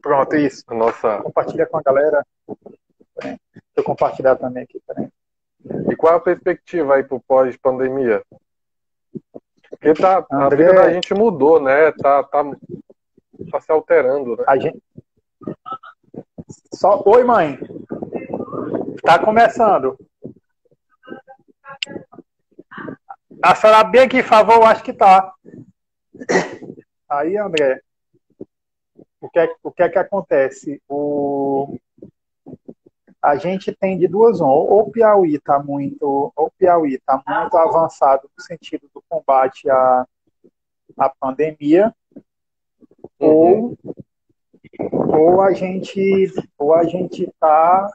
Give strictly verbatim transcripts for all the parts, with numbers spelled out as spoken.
Pronto, é isso. Nossa. Compartilha com a galera. Deixa eu compartilhar também aqui. Peraí. E qual é a perspectiva aí para o pós-pandemia? Porque tá, André, a vida da gente mudou, né? Tá, tá, tá se alterando, né? A gente... Só... Oi, mãe. Tá começando. A senhora bem aqui, por favor, acho que tá. Aí, André, o que é, o que, é que acontece? O... A gente tem de duas uma. Ou o Piauí está muito, ou Piauí tá muito avançado no sentido do combate à, à pandemia, uhum. ou, ou a gente ou a gente está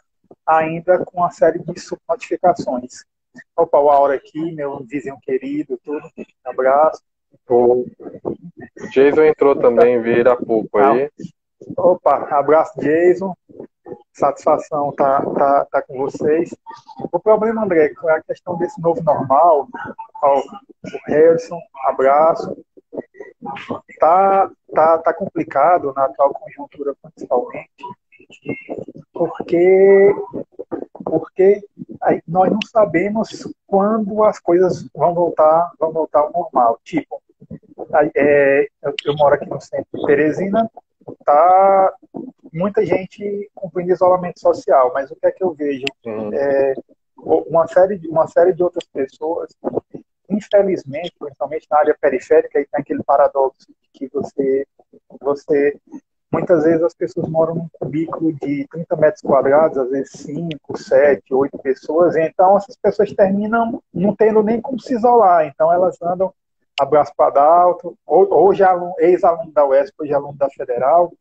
ainda com uma série de subnotificações. Opa, o Aura aqui, meu vizinho querido, tudo, um abraço. O Jason entrou também, vira pouco aí. Opa, abraço, Jason. Satisfação tá, tá, tá com vocês. O problema, André, é a questão desse novo normal. Ó, o Harrison, abraço. Tá, tá, tá complicado na atual conjuntura, principalmente, porque, porque nós não sabemos quando as coisas vão voltar, vão voltar ao normal. Tipo, é, eu moro aqui no centro de Teresina, tá... muita gente cumprindo isolamento social, mas o que é que eu vejo? Uhum. É, uma, série de, uma série de outras pessoas, infelizmente, principalmente na área periférica, aí tem aquele paradoxo de que você, você, muitas vezes as pessoas moram num cubículo de trinta metros quadrados, às vezes cinco, sete, oito pessoas, então essas pessoas terminam não tendo nem como se isolar, então elas andam abraço para dar, ou, ou já ex-aluno da U E S P, ou já aluno da Federal.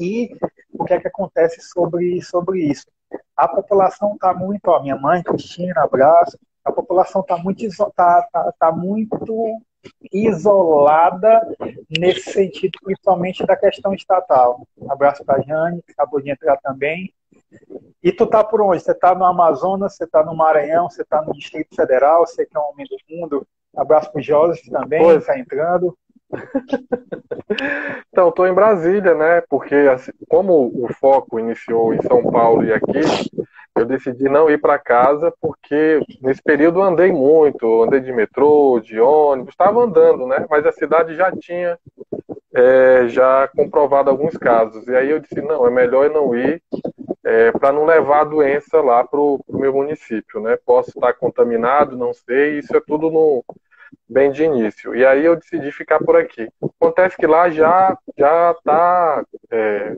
E o que é que acontece sobre, sobre isso? A população está muito... Ó, minha mãe, Cristina, abraço. A população está muito, tá, tá, tá muito isolada nesse sentido, principalmente da questão estatal. Abraço para a Jane, que acabou de entrar também. E tu tá por onde? Você está no Amazonas, você está no Maranhão, você está no Distrito Federal, você que é um homem do mundo. Abraço para o Joseph também, que está entrando. Então, estou em Brasília, né? Porque assim, como o foco iniciou em São Paulo e aqui, eu decidi não ir para casa porque nesse período andei muito, andei de metrô, de ônibus, estava andando, né? Mas a cidade já tinha é, já comprovado alguns casos. E aí eu disse, não, é melhor eu não ir é, para não levar a doença lá para o meu município, né? Posso estar contaminado, não sei, isso é tudo no... bem de início, e aí eu decidi ficar por aqui. Acontece que lá já já tá é,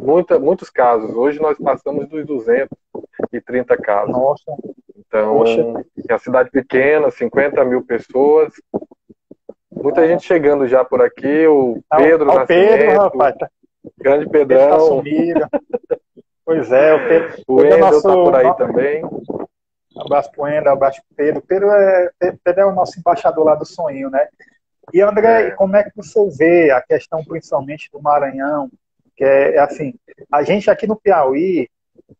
muita, muitos casos. Hoje nós passamos dos duzentos e trinta casos. Nossa. Então, Poxa. É uma cidade pequena, cinquenta mil pessoas, muita gente chegando já por aqui. O Pedro, ah, o Nascimento, Pedro, rapaz, tá... grande Pedrão. Pedro tá pois é, o Pedro. O Pedro Endel tá por aí nosso... também. Abraço pro Enda, abraço pro Pedro. Pedro é, Pedro é o nosso embaixador lá do sonho, né? E, André, como é que você vê a questão principalmente do Maranhão? Que é, é assim, a gente aqui no Piauí,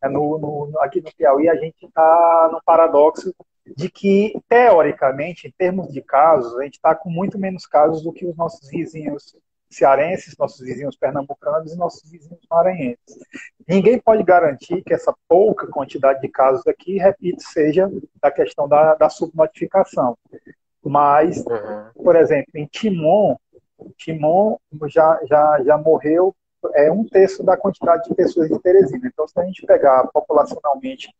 é no, no, aqui no Piauí, a gente está no paradoxo de que, teoricamente, em termos de casos, a gente está com muito menos casos do que os nossos vizinhos cearenses, nossos vizinhos pernambucanos e nossos vizinhos maranhenses. Ninguém pode garantir que essa pouca quantidade de casos aqui, repito, seja da questão da, da subnotificação. Mas, uhum. por exemplo, em Timon, Timon já, já, já morreu é, um terço da quantidade de pessoas de Teresina. Então, se a gente pegar populacionalmente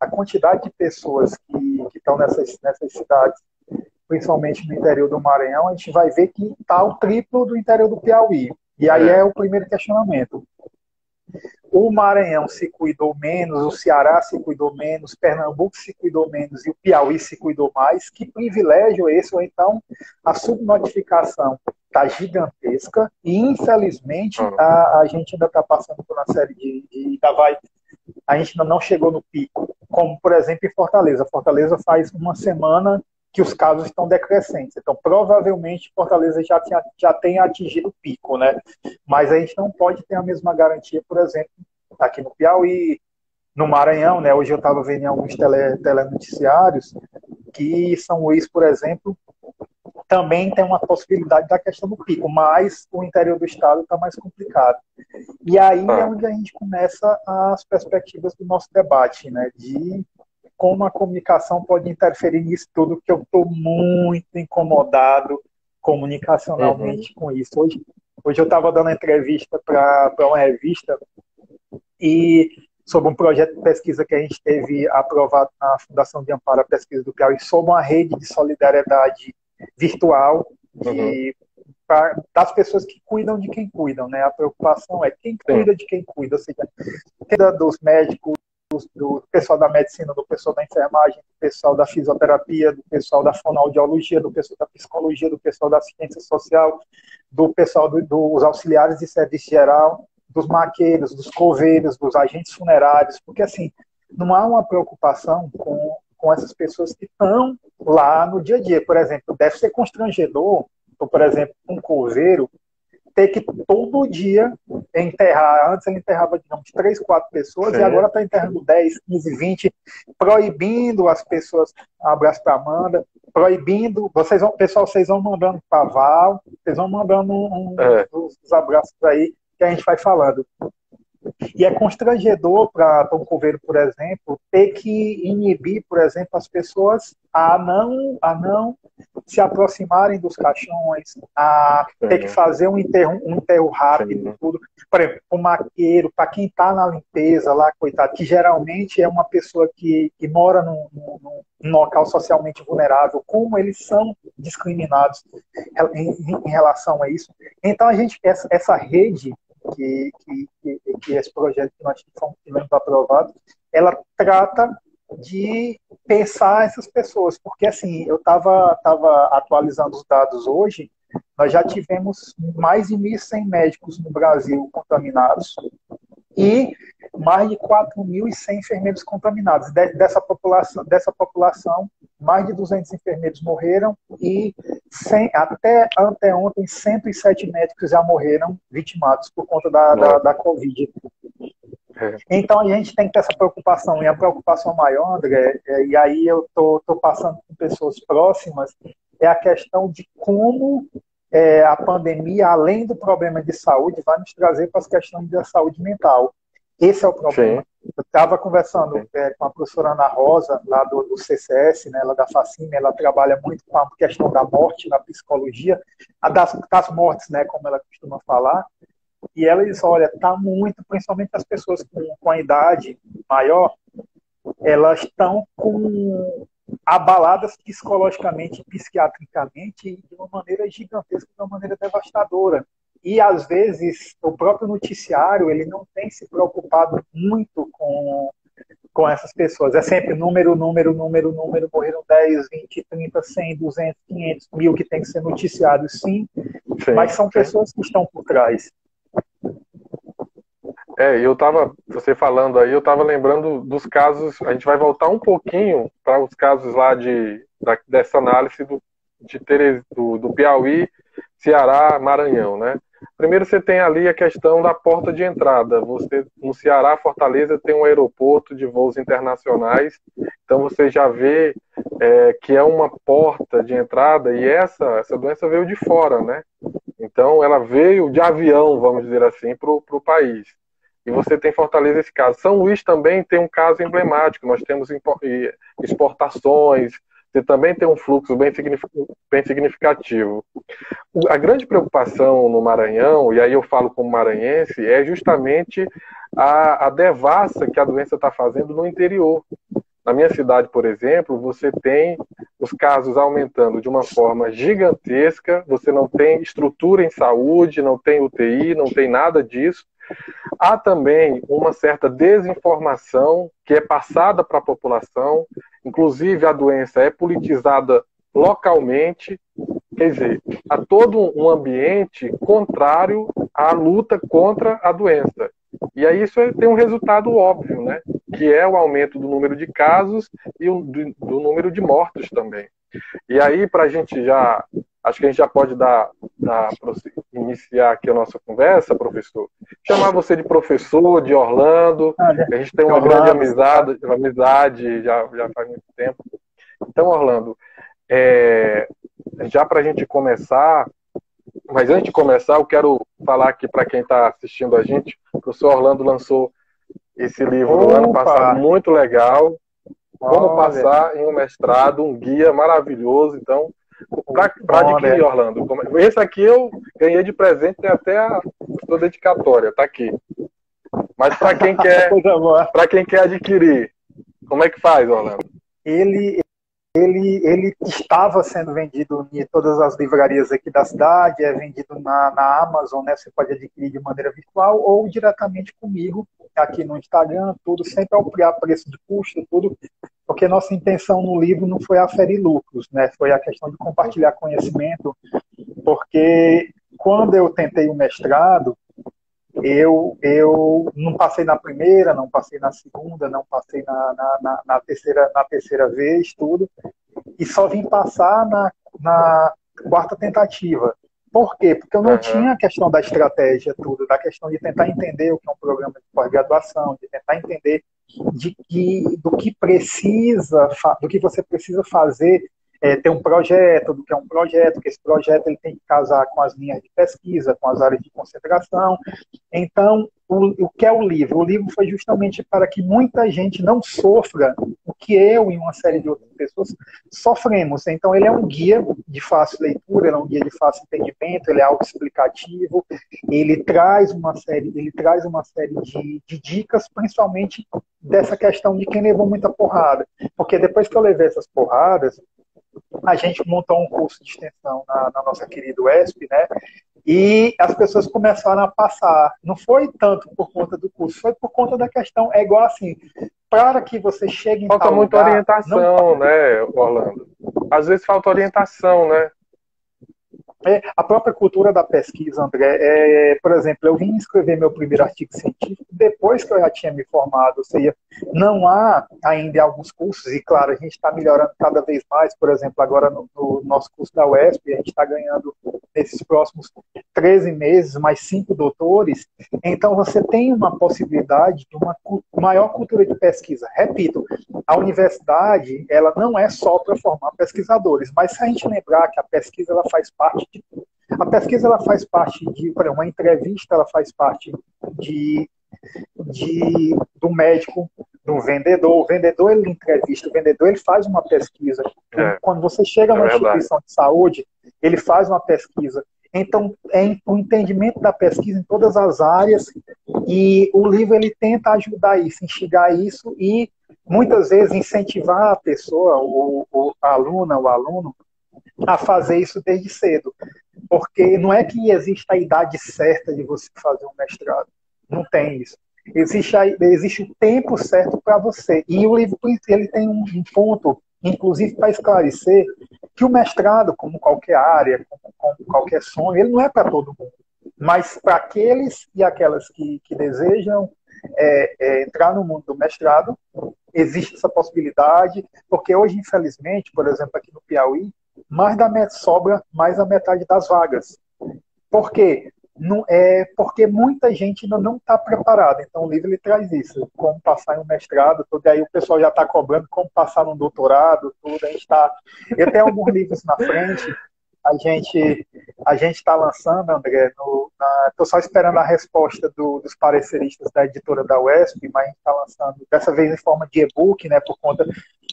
a quantidade de pessoas que, que estão nessas, nessas cidades, principalmente no interior do Maranhão, a gente vai ver que está o triplo do interior do Piauí. E aí é o primeiro questionamento. O Maranhão se cuidou menos, o Ceará se cuidou menos, Pernambuco se cuidou menos e o Piauí se cuidou mais. Que privilégio esse? Ou então a subnotificação está gigantesca e, infelizmente, a, a gente ainda está passando por uma série de... de ainda vai, a gente ainda não chegou no pico, como, por exemplo, em Fortaleza. Fortaleza faz uma semana... que os casos estão decrescentes. Então, provavelmente, Fortaleza já tem, já tem atingido o pico, né? Mas a gente não pode ter a mesma garantia, por exemplo, aqui no Piauí, no Maranhão, né? Hoje eu estava vendo em alguns tele, telenoticiários que São Luís, por exemplo, também tem uma possibilidade da questão do pico, mas o interior do estado está mais complicado. E aí é onde a gente começa as perspectivas do nosso debate, né? De como a comunicação pode interferir nisso tudo, que eu estou muito incomodado comunicacionalmente uhum. com isso. Hoje, hoje eu estava dando entrevista para uma revista e sobre um projeto de pesquisa que a gente teve aprovado na Fundação de Amparo à Pesquisa do Piauí, sobre uma rede de solidariedade virtual de, uhum. pra, das pessoas que cuidam de quem cuidam, né? A preocupação é quem cuida de quem cuida, ou seja, cuida dos médicos, do pessoal da medicina, do pessoal da enfermagem, do pessoal da fisioterapia, do pessoal da fonoaudiologia, do pessoal da psicologia, do pessoal da assistência social, do pessoal do, dos auxiliares de serviço geral, dos maqueiros, dos coveiros, dos agentes funerários, porque assim, não há uma preocupação com, com essas pessoas que estão lá no dia a dia. Por exemplo, deve ser constrangedor, ou, por exemplo, um coveiro, ter que todo dia enterrar. Antes ele enterrava, digamos, três, quatro pessoas, sim, e agora está enterrando dez, quinze, vinte, proibindo as pessoas. Um abraço para Amanda, proibindo. Vocês vão, pessoal, vocês vão mandando paval, vocês vão mandando um, é. uns abraços aí que a gente vai falando. E é constrangedor para um coveiro, por exemplo, ter que inibir, por exemplo, as pessoas a não, a não se aproximarem dos caixões, a ter que fazer um enterro, um enterro rápido, tudo. Por exemplo, o maqueiro, para quem está na limpeza lá, coitado, que geralmente é uma pessoa que, que mora num, num, num local socialmente vulnerável, como eles são discriminados em, em relação a isso. Então, a gente, essa, essa rede Que, que, que esse projeto que nós tivemos aprovado, ela trata de pensar essas pessoas, porque assim, eu estava tava atualizando os dados hoje, nós já tivemos mais de mil e cem médicos no Brasil contaminados e mais de quatro mil e cem enfermeiros contaminados. Dessa população, dessa população, mais de duzentos enfermeiros morreram e cem, até anteontem cento e sete médicos já morreram vitimados por conta da, da, da Covid. Então a gente tem que ter essa preocupação, e a preocupação maior, André, e aí eu tô, tô passando com pessoas próximas, é a questão de como é, a pandemia, além do problema de saúde, vai nos trazer para as questões da saúde mental. Esse é o problema. Sim. Eu estava conversando é, com a professora Ana Rosa, lá do, do C C S, né, ela da Facin, ela trabalha muito com a questão da morte, na psicologia, a das, das mortes, né, como ela costuma falar, e ela diz, olha, está muito, principalmente as pessoas com, com a idade maior, elas estão com abaladas psicologicamente, psiquiatricamente, de uma maneira gigantesca, de uma maneira devastadora. E, às vezes, o próprio noticiário, ele não tem se preocupado muito com, com essas pessoas. É sempre número, número, número, número, morreram dez, vinte, trinta, cem, duzentos, quinhentos, mil que tem que ser noticiado, sim, sim, mas são pessoas que estão por trás. É, eu tava, você falando aí, eu tava lembrando dos casos, a gente vai voltar um pouquinho para os casos lá de, da, dessa análise do, de Teres, do, do Piauí, Ceará, Maranhão, né? Primeiro você tem ali a questão da porta de entrada. Você, no Ceará, Fortaleza tem um aeroporto de voos internacionais, então você já vê é, que é uma porta de entrada, e essa, essa doença veio de fora, né? Então ela veio de avião, vamos dizer assim, para o país. E você tem Fortaleza esse caso. São Luís também tem um caso emblemático, nós temos exportações, você também tem um fluxo bem significativo. A grande preocupação no Maranhão, e aí eu falo como maranhense, é justamente a, a devassa que a doença está fazendo no interior. Na minha cidade, por exemplo, você tem os casos aumentando de uma forma gigantesca, você não tem estrutura em saúde, não tem U T I, não tem nada disso. Há também uma certa desinformação que é passada para a população, inclusive a doença é politizada localmente, quer dizer, há todo um ambiente contrário à luta contra a doença. E aí isso tem um resultado óbvio, né? Que é o aumento do número de casos e do, do número de mortos também. E aí, para a gente já... Acho que a gente já pode dar, dar, iniciar aqui a nossa conversa, professor. Chamar você de professor, de Orlando. A gente tem uma Orlando. grande amizade, amizade já, já faz muito tempo. Então, Orlando, é, já para a gente começar, mas antes de começar, eu quero falar aqui para quem está assistindo a gente, o professor Orlando lançou esse livro Opa. no ano passado, muito legal, Como Olha. Passar em um Mestrado, um guia maravilhoso, então, para adquirir, Orlando. Esse aqui eu ganhei de presente, tem até a sua dedicatória, tá aqui. Mas para quem quer, para quem quer adquirir, como é que faz, Orlando? Ele, ele, ele estava sendo vendido em todas as livrarias aqui da cidade, é vendido na, na Amazon, né? Você pode adquirir de maneira virtual ou diretamente comigo, aqui no Instagram, tudo, sempre ao preço de custo, tudo, porque nossa intenção no livro não foi aferir lucros, né? Foi a questão de compartilhar conhecimento, porque quando eu tentei o mestrado, Eu, eu não passei na primeira, não passei na segunda, não passei na, na, na, na, terceira, na terceira vez, tudo. E só vim passar na, na quarta tentativa. Por quê? Porque eu não tinha a questão da estratégia, tudo, da questão de tentar entender o que é um programa de pós-graduação, de tentar entender de que, do, que precisa, do que você precisa fazer, é, ter um projeto, do que é um projeto, que esse projeto ele tem que casar com as linhas de pesquisa, com as áreas de concentração. Então, o, o que é o livro? O livro foi justamente para que muita gente não sofra o que eu e uma série de outras pessoas sofremos. Então, ele é um guia de fácil leitura, ele é um guia de fácil entendimento, ele é autoexplicativo, ele traz uma série, ele traz uma série de, de dicas, principalmente dessa questão de quem levou muita porrada. Porque depois que eu levei essas porradas, a gente montou um curso de extensão na, na nossa querida U E S P, né? E as pessoas começaram a passar. Não foi tanto por conta do curso, foi por conta da questão. É igual assim, para que você chegue em falta tal muita lugar, orientação, não... né, Orlando? Às vezes falta orientação, né? É, a própria cultura da pesquisa, André, é, por exemplo, eu vim escrever meu primeiro artigo científico depois que eu já tinha me formado, ou seja, não há ainda alguns cursos, e claro, a gente está melhorando cada vez mais, por exemplo, agora no, no nosso curso da U E S P, a gente está ganhando nesses próximos treze meses, mais cinco doutores, então você tem uma possibilidade de uma maior cultura de pesquisa. Repito, a universidade, ela não é só para formar pesquisadores, mas se a gente lembrar que a pesquisa, ela faz parte A pesquisa ela faz parte de, por exemplo, uma entrevista ela faz parte de, de, do médico, do vendedor. O vendedor ele entrevista, o vendedor ele faz uma pesquisa. É, Quando você chega é numa verdade. instituição de saúde, ele faz uma pesquisa. Então, é o entendimento da pesquisa em todas as áreas e o livro ele tenta ajudar isso, instigar isso e muitas vezes incentivar a pessoa, o, o, a aluna, o aluno, a fazer isso desde cedo, porque não é que existe a idade certa de você fazer um mestrado, não tem isso, existe, a, existe o tempo certo para você, e o livro ele tem um, um ponto, inclusive para esclarecer, que o mestrado, como qualquer área, como, como qualquer sonho, ele não é para todo mundo, mas para aqueles e aquelas que, que desejam é, é, entrar no mundo do mestrado, existe essa possibilidade, porque hoje, infelizmente, por exemplo, aqui no Piauí, mais da metade sobra, mais a metade das vagas. Por quê? Não, é porque muita gente ainda não está preparada. Então o livro ele traz isso, como passar em um mestrado, tudo, aí o pessoal já está cobrando como passar num doutorado, tudo, a gente está... Eu tenho alguns livros na frente, a gente a gente está lançando, André, estou na... só esperando a resposta do, dos pareceristas da editora da U E S P, mas a gente está lançando, dessa vez em forma de e-book, né, por conta...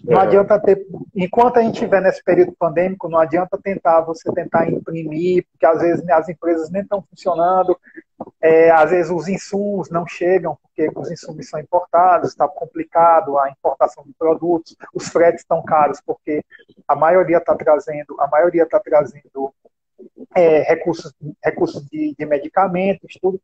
Não adianta ter, enquanto a gente estiver nesse período pandêmico, não adianta tentar você tentar imprimir, porque às vezes as empresas nem estão funcionando, é, às vezes os insumos não chegam, porque os insumos são importados, está complicado a importação de produtos, os fretes estão caros, porque a maioria está trazendo, a maioria está trazendo é, recursos, recursos de, de medicamentos, tudo.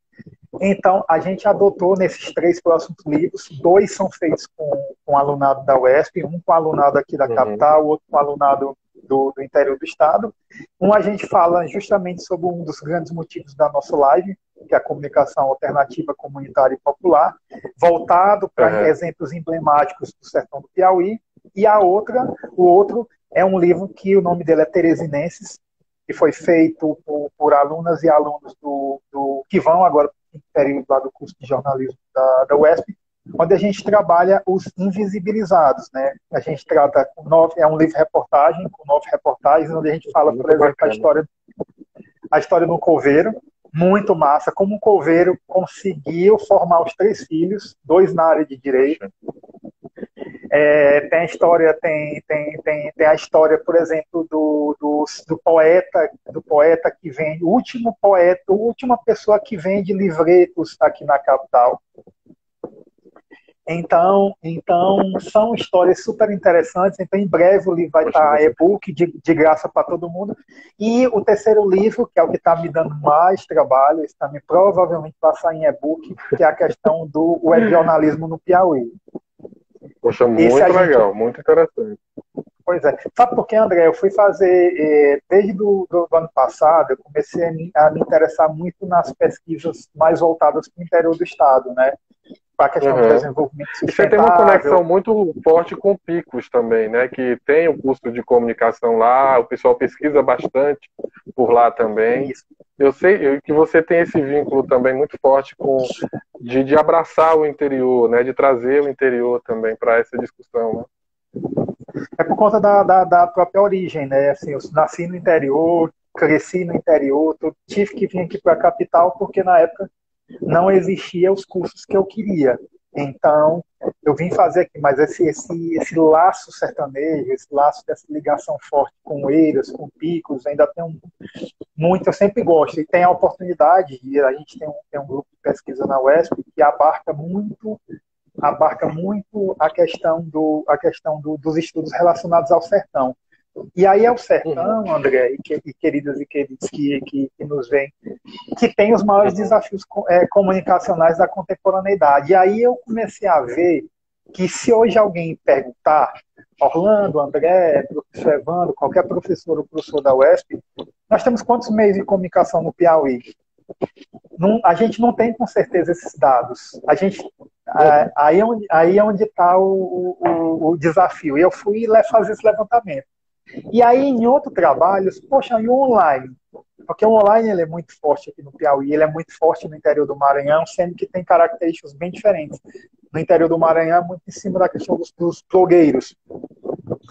Então, a gente adotou nesses três próximos livros, dois são feitos com, com alunado da U E S P, um com alunado aqui da capital, outro com alunado do, do interior do estado. Um a gente fala justamente sobre um dos grandes motivos da nossa live, que é a comunicação alternativa, comunitária e popular, voltado para uhum. exemplos emblemáticos do sertão do Piauí. E a outra, o outro é um livro que o nome dele é Teresinenses, que foi feito por, por alunas e alunos do, do que vão agora período lá do curso de jornalismo da, da U E S P, onde a gente trabalha os invisibilizados, né? A gente trata nove, é um livro-reportagem com nove reportagens, onde a gente fala, muito por exemplo, a história, a história do coveiro, muito massa, como um coveiro conseguiu formar os três filhos, dois na área de direito. É, tem a história, tem, tem, tem, tem a história, por exemplo, do, do, do poeta, do poeta que vende, o último poeta, a última pessoa que vende livretos aqui na capital. Então, então são histórias super interessantes. Então, em breve o livro vai estar e-book de, de graça para todo mundo. E o terceiro livro, que é o que está me dando mais trabalho, esse também provavelmente vai sair em e-book, que é a questão do web jornalismo no Piauí. Poxa, muito gente... legal, muito interessante. Pois é. Sabe por quê, André? Eu fui fazer, desde do, do ano passado, eu comecei a me interessar muito nas pesquisas mais voltadas para o interior do estado, né? Para a questão uhum. do desenvolvimento sustentável. Você tem uma conexão muito forte com Picos também, né? Que tem o curso de comunicação lá, o pessoal pesquisa bastante por lá também. Isso. Eu sei que você tem esse vínculo também muito forte com de, de abraçar o interior, né? De trazer o interior também para essa discussão, né? É por conta da, da, da própria origem, né? Assim, eu nasci no interior, cresci no interior, tive que vir aqui para a capital porque na época não existia os cursos que eu queria. Então, eu vim fazer aqui, mas esse, esse, esse laço sertanejo, esse laço dessa ligação forte com Oeiras, com Picos, ainda tem um, muito, eu sempre gosto. E tem a oportunidade, de, a gente tem um, tem um grupo de pesquisa na U E S P que abarca muito, abarca muito a questão, do, a questão do, dos estudos relacionados ao sertão. E aí é o sertão, André, e queridas e queridos que, que, que nos veem, que tem os maiores desafios é, comunicacionais da contemporaneidade. E aí eu comecei a ver que se hoje alguém perguntar, Orlando, André, professor Evandro, qualquer professor ou professor da U E S P, nós temos quantos meios de comunicação no Piauí? Não, a gente não tem com certeza esses dados. A gente... É. Aí é onde aí é onde está o, o, o desafio. E eu fui fazer esse levantamento. E aí, em outro trabalho, poxa, e o online? Porque o online ele é muito forte aqui no Piauí, ele é muito forte no interior do Maranhão, sendo que tem características bem diferentes. No interior do Maranhão, é muito em cima da questão dos, dos blogueiros.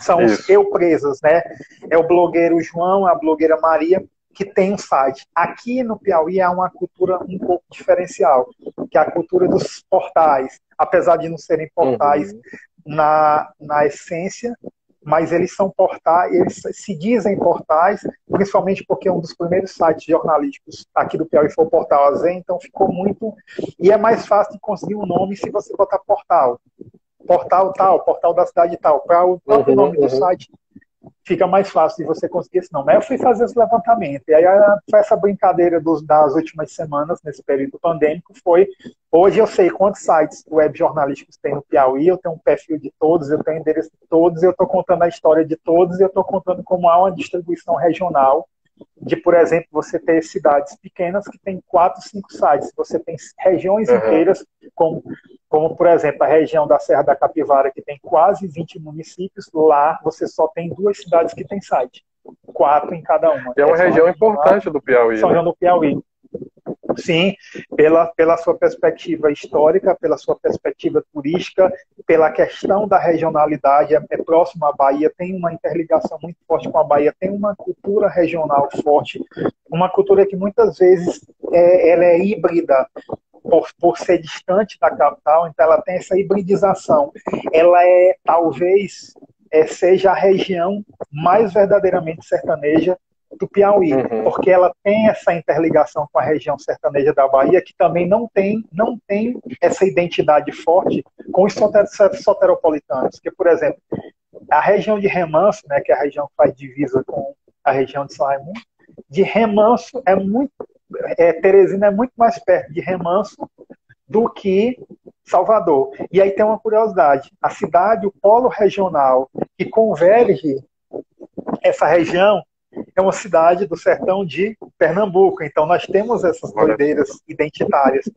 São Isso. os eu presas, né? É o blogueiro João, a blogueira Maria, que tem um site. Aqui no Piauí há uma cultura um pouco diferencial, que é a cultura dos portais, apesar de não serem portais uhum. na, na essência, mas eles são portais, eles se dizem portais, principalmente porque um dos primeiros sites jornalísticos aqui do Piauí foi o Portal A Z, então ficou muito... E é mais fácil de conseguir um nome se você botar portal. Portal tal, portal da cidade tal. Para o próprio nome uhum. do site fica mais fácil de você conseguir esse nome. Aí eu fui fazer esse levantamento. E aí foi essa brincadeira dos, das últimas semanas, nesse período pandêmico, foi... Hoje eu sei quantos sites web jornalísticos tem no Piauí, eu tenho um perfil de todos, eu tenho endereço de todos, eu estou contando a história de todos, eu estou contando como há uma distribuição regional de, por exemplo, você ter cidades pequenas que tem quatro, cinco sites. Você tem regiões uhum. inteiras, como, como, por exemplo, a região da Serra da Capivara, que tem quase vinte municípios, lá você só tem duas cidades que tem site. Quatro em cada uma. É uma é região importante do Piauí. São João do Piauí. Sim, pela, pela sua perspectiva histórica, pela sua perspectiva turística, pela questão da regionalidade, é, é próximo à Bahia, tem uma interligação muito forte com a Bahia, tem uma cultura regional forte, uma cultura que muitas vezes é, ela é híbrida, por, por ser distante da capital, então ela tem essa hibridização, ela é talvez é, seja a região mais verdadeiramente sertaneja do Piauí, uhum. porque ela tem essa interligação com a região sertaneja da Bahia, que também não tem, não tem essa identidade forte com os soteropolitanos, que, por exemplo, a região de Remanso, né, que é a região que faz divisa com a região de São Raimundo, de Remanso é muito... É, Teresina é muito mais perto de Remanso do que Salvador. E aí tem uma curiosidade, a cidade, o polo regional que converge essa região é uma cidade do sertão de Pernambuco, então nós temos essas doideiras identitárias.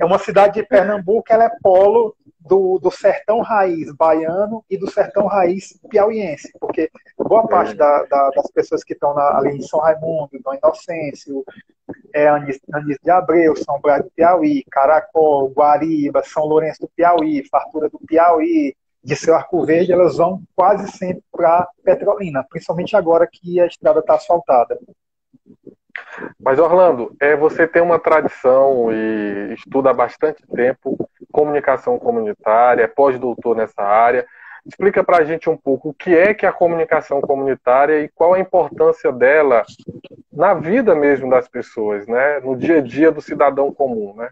É uma cidade de Pernambuco, ela é polo do, do sertão raiz baiano e do sertão raiz piauiense, porque boa parte da, da, das pessoas que estão na, ali em São Raimundo, no Inocêncio, é, Anísio, Anísio de Abreu, São Brás do Piauí, Caracol, Guariba, São Lourenço do Piauí, Fartura do Piauí, de seu Arco Verde, elas vão quase sempre para Petrolina, principalmente agora que a estrada está asfaltada. Mas, Orlando, é, você tem uma tradição e estuda há bastante tempo comunicação comunitária, é pós-doutor nessa área. Explica para a gente um pouco o que é que é a comunicação comunitária e qual a importância dela na vida mesmo das pessoas, né? No dia a dia do cidadão comum, né?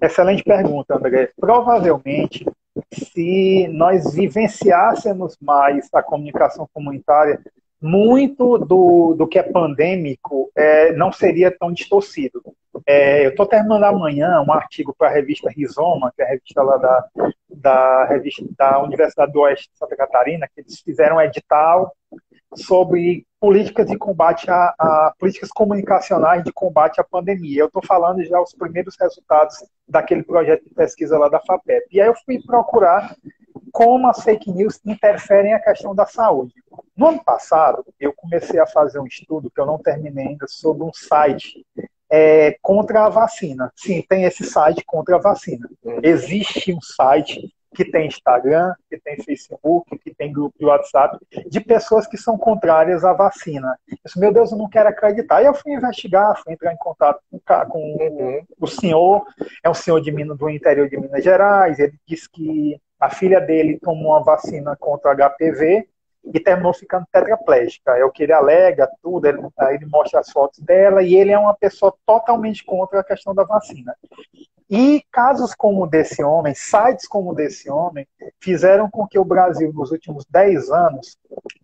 Excelente pergunta, André. Provavelmente, se nós vivenciássemos mais a comunicação comunitária, muito do, do que é pandêmico é, não seria tão distorcido. É, eu estou terminando amanhã um artigo para a revista Rizoma, que é a revista lá da, da, revista, da Universidade do Oeste de Santa Catarina, que eles fizeram um edital sobre políticas de combate a, a políticas comunicacionais de combate à pandemia. Eu estou falando já os primeiros resultados daquele projeto de pesquisa lá da FAPEP. E aí eu fui procurar como as fake news interferem na questão da saúde. No ano passado, eu comecei a fazer um estudo que eu não terminei ainda sobre um site é, contra a vacina. Sim, tem esse site contra a vacina. Existe um site que tem Instagram, que tem Facebook, que tem grupo de WhatsApp, de pessoas que são contrárias à vacina. Eu disse, meu Deus, eu não quero acreditar. E eu fui investigar, fui entrar em contato com, com uhum. o senhor, é um senhor de Minas, do interior de Minas Gerais, ele disse que a filha dele tomou uma vacina contra H P V e terminou ficando tetraplégica. É o que ele alega, tudo, ele, ele mostra as fotos dela, e ele é uma pessoa totalmente contra a questão da vacina. E casos como desse homem, sites como desse homem, fizeram com que o Brasil, nos últimos dez anos,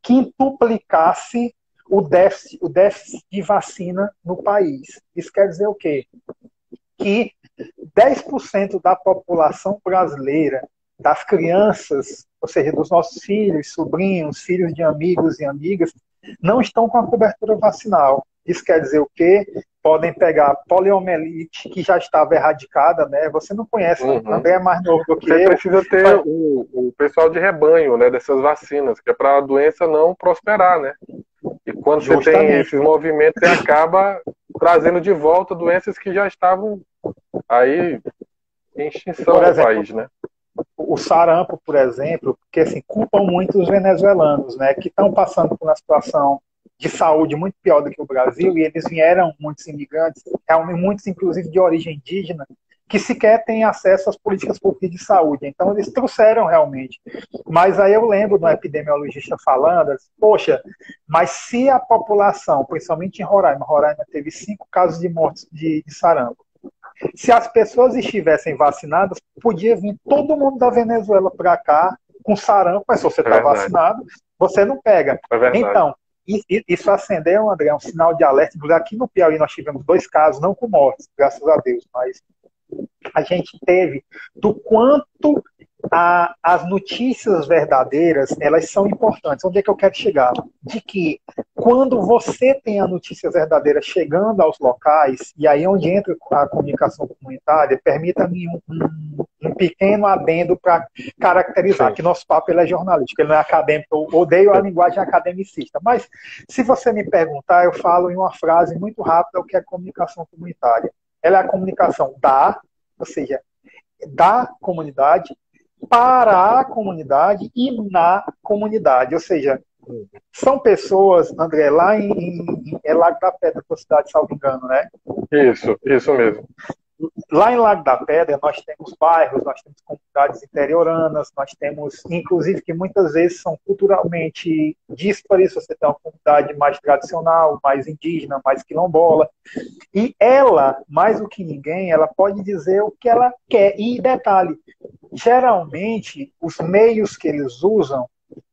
quintuplicasse o déficit, o déficit de vacina no país. Isso quer dizer o quê? Que dez por cento da população brasileira, das crianças, ou seja, dos nossos filhos, sobrinhos, filhos de amigos e amigas, não estão com a cobertura vacinal. Isso quer dizer o quê? Podem pegar poliomielite, que já estava erradicada, né? Você não conhece, uhum. né? André é mais novo do que Você eu. Você precisa ter Mas... o, o pessoal de rebanho, né? Dessas vacinas, que é para a doença não prosperar, né? E quando Justamente. Você tem esses movimentos, você acaba trazendo de volta doenças que já estavam aí em extinção exemplo, no país, né? O sarampo, por exemplo, porque assim, culpam muito os venezuelanos, né? Que estão passando por uma situação de saúde muito pior do que o Brasil, e eles vieram, muitos imigrantes, muitos inclusive de origem indígena, que sequer têm acesso às políticas públicas de saúde. Então eles trouxeram realmente. Mas aí eu lembro de um epidemiologista falando, poxa, mas se a população, principalmente em Roraima, Roraima teve cinco casos de mortes de, de sarampo, se as pessoas estivessem vacinadas, podia vir todo mundo da Venezuela para cá com sarampo, mas se você está é vacinado, você não pega. É então, isso acendeu, André, um sinal de alerta. Aqui no Piauí nós tivemos dois casos, não com mortes, graças a Deus, mas a gente teve do quanto a, as notícias verdadeiras, elas são importantes. Onde é que eu quero chegar? De que quando você tem a notícia verdadeira chegando aos locais, e aí onde entra a comunicação comunitária, permita-me um, um, um pequeno adendo para caracterizar, Sim. que nosso papo ele é jornalístico, ele não é acadêmico, eu odeio a linguagem academicista, mas se você me perguntar, eu falo em uma frase muito rápida o que é comunicação comunitária. Ela é a comunicação da, ou seja, da comunidade, para a comunidade e na comunidade. Ou seja, são pessoas, André, lá em, em é Lago da Pedra, sua cidade, salvo engano, né? Isso, isso mesmo. Lá em Lago da Pedra, nós temos bairros, nós temos comunidades interioranas, nós temos, inclusive, que muitas vezes são culturalmente díspares, você tem uma comunidade mais tradicional, mais indígena, mais quilombola, e ela, mais do que ninguém, ela pode dizer o que ela quer. E detalhe, geralmente, os meios que eles usam,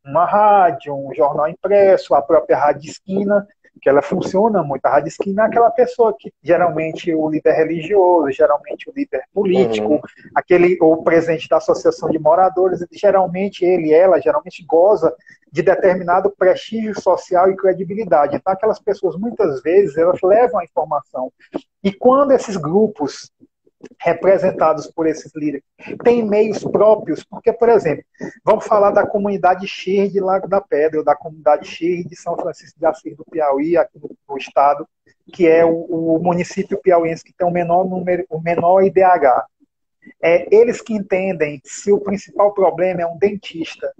uma rádio, um jornal impresso, a própria rádio esquina, que ela funciona muito, a rádio esquina é aquela pessoa que geralmente o líder religioso, geralmente o líder político, uhum. aquele ou presidente da associação de moradores, geralmente ele, ela, geralmente goza de determinado prestígio social e credibilidade. Então aquelas pessoas muitas vezes elas levam a informação. E quando esses grupos representados por esses líderes têm meios próprios, porque, por exemplo, vamos falar da comunidade X de Lago da Pedra, ou da comunidade X de São Francisco de Assis do Piauí, aqui no o estado, que é o, o município piauiense que tem o menor número, o menor I D H. É eles que entendem se o principal problema é um dentista.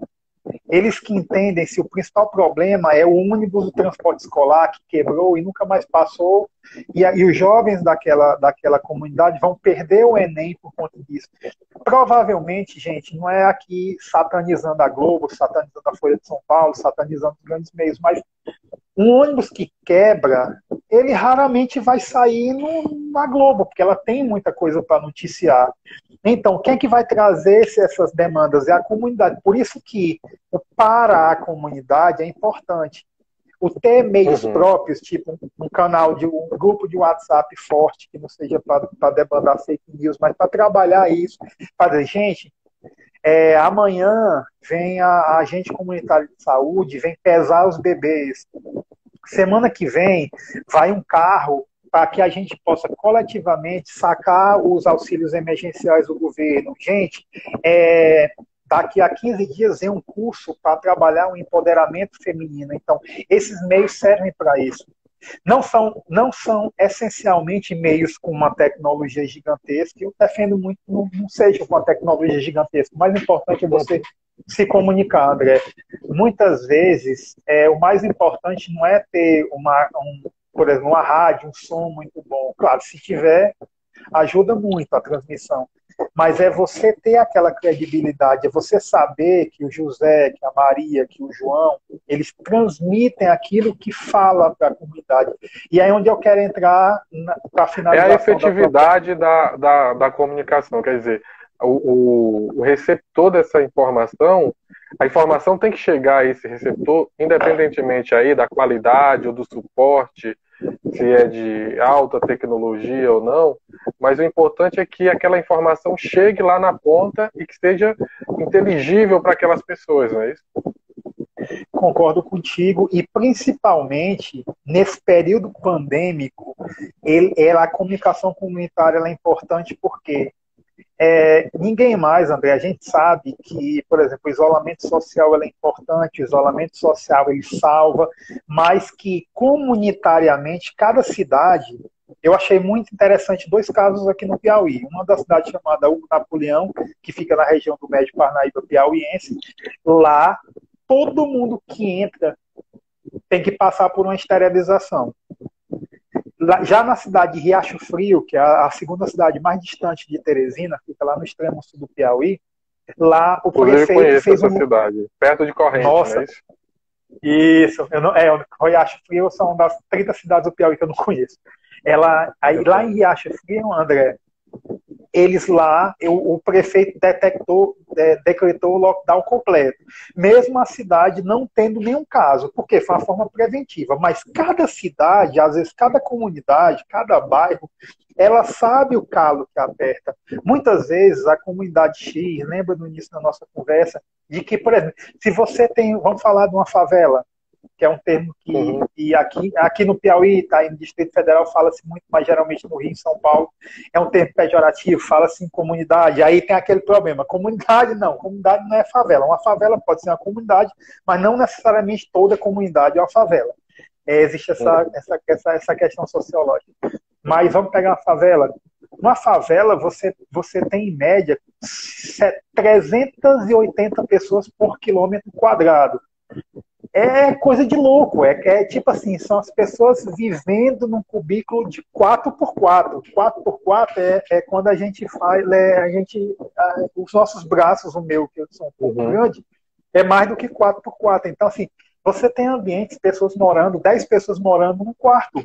Eles que entendem se o principal problema é o ônibus do transporte escolar que quebrou e nunca mais passou, e, e os jovens daquela, daquela comunidade vão perder o Enem por conta disso. Provavelmente, gente, não é aqui satanizando a Globo, satanizando a Folha de São Paulo, satanizando os grandes meios, mas um ônibus que quebra, ele raramente vai sair no, na Globo, porque ela tem muita coisa para noticiar. Então, quem é que vai trazer essas demandas? É a comunidade. Por isso que o para a comunidade é importante. O ter meios uhum. próprios, tipo um canal, de um grupo de WhatsApp forte, que não seja para debandar fake news, mas para trabalhar isso, para dizer, gente, é, amanhã vem a agente comunitária de saúde, vem pesar os bebês. Semana que vem vai um carro para que a gente possa coletivamente sacar os auxílios emergenciais do governo. Gente, é, daqui a quinze dias vem um curso para trabalhar o empoderamento feminino. Então, esses meios servem para isso. Não são, não são essencialmente meios com uma tecnologia gigantesca. Eu defendo muito que não, não seja com uma tecnologia gigantesca. O mais importante é você se comunicar, André. Muitas vezes, é, o mais importante não é ter uma, um, por exemplo, uma rádio, um som muito bom. Claro, se tiver, ajuda muito a transmissão. Mas é você ter aquela credibilidade, é você saber que o José, que a Maria, que o João, eles transmitem aquilo que fala para a comunidade. E aí onde eu quero entrar para finalizar. É a efetividade da, da, da, da comunicação, quer dizer, o, o, o receptor dessa informação, a informação tem que chegar a esse receptor, independentemente aí da qualidade ou do suporte, se é de alta tecnologia ou não, mas o importante é que aquela informação chegue lá na ponta e que seja inteligível para aquelas pessoas, não é isso? Concordo contigo, e principalmente nesse período pandêmico, ele, a comunicação comunitária ela é importante porque é, ninguém mais, André, a gente sabe que, por exemplo, o isolamento social ele é importante, o isolamento social ele salva, mas que comunitariamente, cada cidade, eu achei muito interessante dois casos aqui no Piauí, uma da cidade chamada Hugo Napoleão, que fica na região do Médio Parnaíba piauiense, lá todo mundo que entra tem que passar por uma esterilização. Já na cidade de Riacho Frio, que é a segunda cidade mais distante de Teresina, fica lá no extremo sul do Piauí, lá o prefeito eu fez essa um... cidade, perto de Corrente, Nossa. Não é isso? Isso, eu não... é, o Riacho Frio são uma das trinta cidades do Piauí que eu não conheço. Ela... Aí, lá em Riacho Frio, André, eles lá, eu, o prefeito detectou, é, decretou o lockdown completo. Mesmo a cidade não tendo nenhum caso, porque foi uma forma preventiva. Mas cada cidade, às vezes cada comunidade, cada bairro, ela sabe o calo que aperta. Muitas vezes a comunidade X, lembra no início da nossa conversa, de que, por exemplo, se você tem, vamos falar de uma favela, que é um termo que, uhum. que aqui, aqui no Piauí, tá, no Distrito Federal fala-se muito, mas geralmente no Rio, em São Paulo, é um termo pejorativo, fala-se em comunidade, aí tem aquele problema, comunidade não, comunidade não é favela, uma favela pode ser uma comunidade, mas não necessariamente toda comunidade é uma favela, é, existe essa, uhum. essa, essa, essa questão sociológica, mas vamos pegar uma favela, uma favela você, você tem em média trezentas e oitenta pessoas por quilômetro quadrado. É coisa de louco, é, é tipo assim, são as pessoas vivendo num cubículo de quatro por quatro. quatro por quatro é, é quando a gente faz, é, a gente, a, os nossos braços, o meu, que são um pouco uhum. grande, é mais do que quatro por quatro. Então, assim, você tem ambientes, pessoas morando, dez pessoas morando num quarto.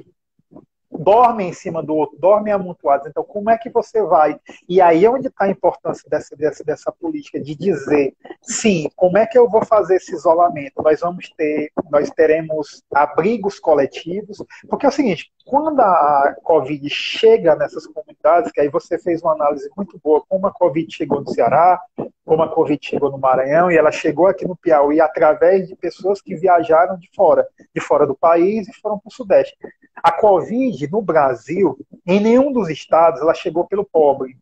Dormem em cima do outro, dormem amontoados. Então, como é que você vai? E aí é onde está a importância dessa, dessa, dessa política de dizer, sim, como é que eu vou fazer esse isolamento? Nós vamos ter, nós teremos abrigos coletivos, porque é o seguinte, quando a Covid chega nessas comunidades, que aí você fez uma análise muito boa, como a Covid chegou no Ceará, como a Covid chegou no Maranhão, e ela chegou aqui no Piauí através de pessoas que viajaram de fora, de fora do país e foram para o Sudeste. A Covid no Brasil, em nenhum dos estados, ela chegou pelo pobre.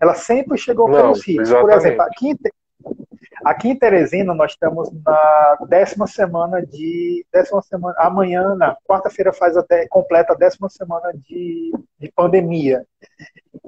Ela sempre chegou pelos ricos. Por exemplo, aqui, Aqui em Teresina, nós estamos na décima semana de... Décima semana, amanhã, na quarta-feira, faz até, completa a décima semana de, de pandemia.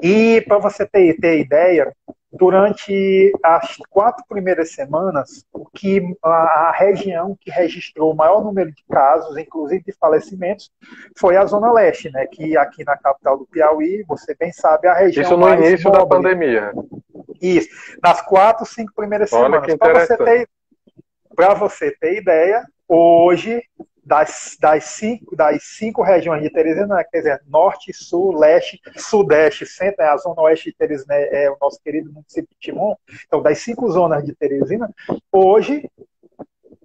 E, para você ter, ter ideia, durante as quatro primeiras semanas, o que a, a região que registrou o maior número de casos, inclusive de falecimentos, foi a Zona Leste, né? Que aqui na capital do Piauí, você bem sabe, a região Isso no mais início pobre. da pandemia. Isso. Nas quatro, cinco primeiras Olha semanas. Para você ter, para você ter ideia, hoje, das, das, cinco, das cinco regiões de Teresina, quer dizer, norte, sul, leste, sudeste, centro, a zona oeste de Teresina é o nosso querido município de Timon. Então, das cinco zonas de Teresina, hoje,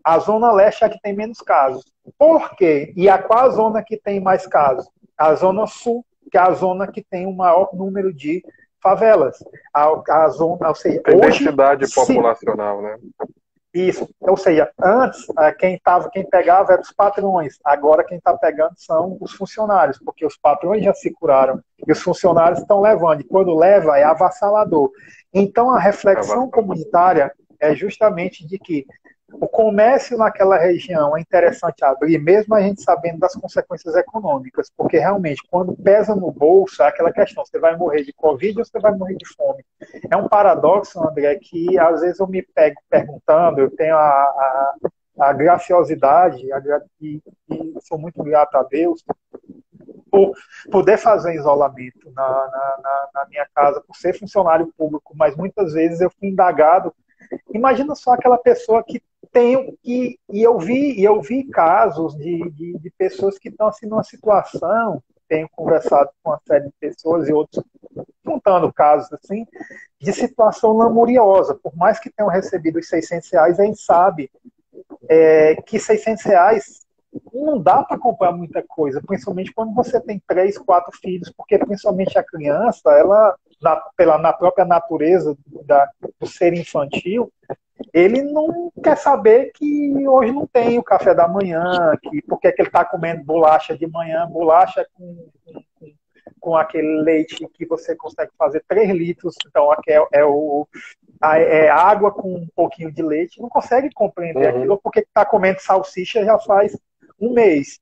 a zona leste é a que tem menos casos. Por quê? E a qual a zona que tem mais casos? A zona sul, que é a zona que tem o maior número de favelas. A, a zona, ou seja, tem hoje, densidade populacional, sim. né? Isso, ou seja, antes quem, tava, quem pegava eram os patrões, agora quem está pegando são os funcionários, porque os patrões já se curaram e os funcionários estão levando, e quando leva é avassalador. Então a reflexão comunitária é justamente de que o comércio naquela região é interessante abrir, mesmo a gente sabendo das consequências econômicas, porque realmente quando pesa no bolso, é aquela questão, você vai morrer de Covid ou você vai morrer de fome? É um paradoxo, André, que às vezes eu me pego perguntando, eu tenho a, a, a graciosidade, a, e, e sou muito grato a Deus, por poder fazer isolamento na, na, na, na minha casa, por ser funcionário público, mas muitas vezes eu fui indagado. Imagina só aquela pessoa que tem, e, e eu vi, e eu vi casos de, de, de pessoas que estão assim numa situação, tenho conversado com uma série de pessoas e outros contando casos assim, de situação lamuriosa, por mais que tenham recebido os seiscentos reais, a gente sabe é, que seiscentos reais não dá para comprar muita coisa, principalmente quando você tem três, quatro filhos, porque principalmente a criança, ela... Na, pela, na própria natureza da, do ser infantil, ele não quer saber que hoje não tem o café da manhã, que, porque é que ele está comendo bolacha de manhã, bolacha com, com, com aquele leite que você consegue fazer três litros, então aqui é, é, o, é água com um pouquinho de leite, não consegue compreender uhum. aquilo, porque está comendo salsicha já faz um mês.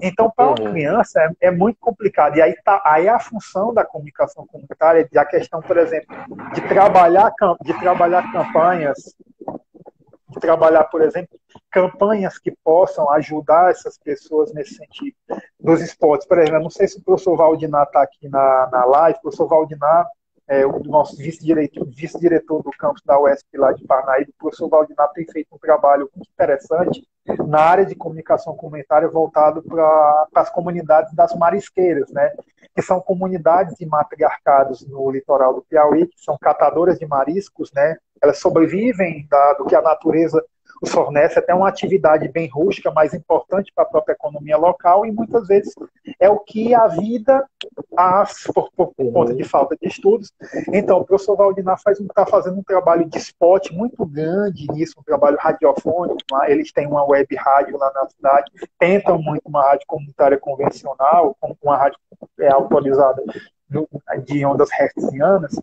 Então, para uma criança, é, é muito complicado. E aí, tá, aí a função da comunicação comunitária, a questão, por exemplo, de trabalhar, de trabalhar campanhas, de trabalhar, por exemplo, campanhas que possam ajudar essas pessoas nesse sentido. Dos esportes, por exemplo, eu não sei se o professor Valdinar está aqui na, na live, o professor Valdinar, é, o nosso vice-diretor vice do campus da U E S P lá de Parnaíba, o professor Valdinar tem feito um trabalho muito interessante na área de comunicação comunitária voltado para as comunidades das marisqueiras, né? Que são comunidades de matriarcados no litoral do Piauí, que são catadoras de mariscos, né? Elas sobrevivem da, do que a natureza os fornece, até uma atividade bem rústica, mas importante para a própria economia local, e muitas vezes é o que a vida as, por, por, por conta de falta de estudos. Então, o professor Valdinar está fazendo um trabalho de spot muito grande nisso, um trabalho radiofônico, eles têm uma web rádio lá na cidade, tentam muito uma rádio comunitária convencional, uma rádio é, autorizada de ondas hertzianas.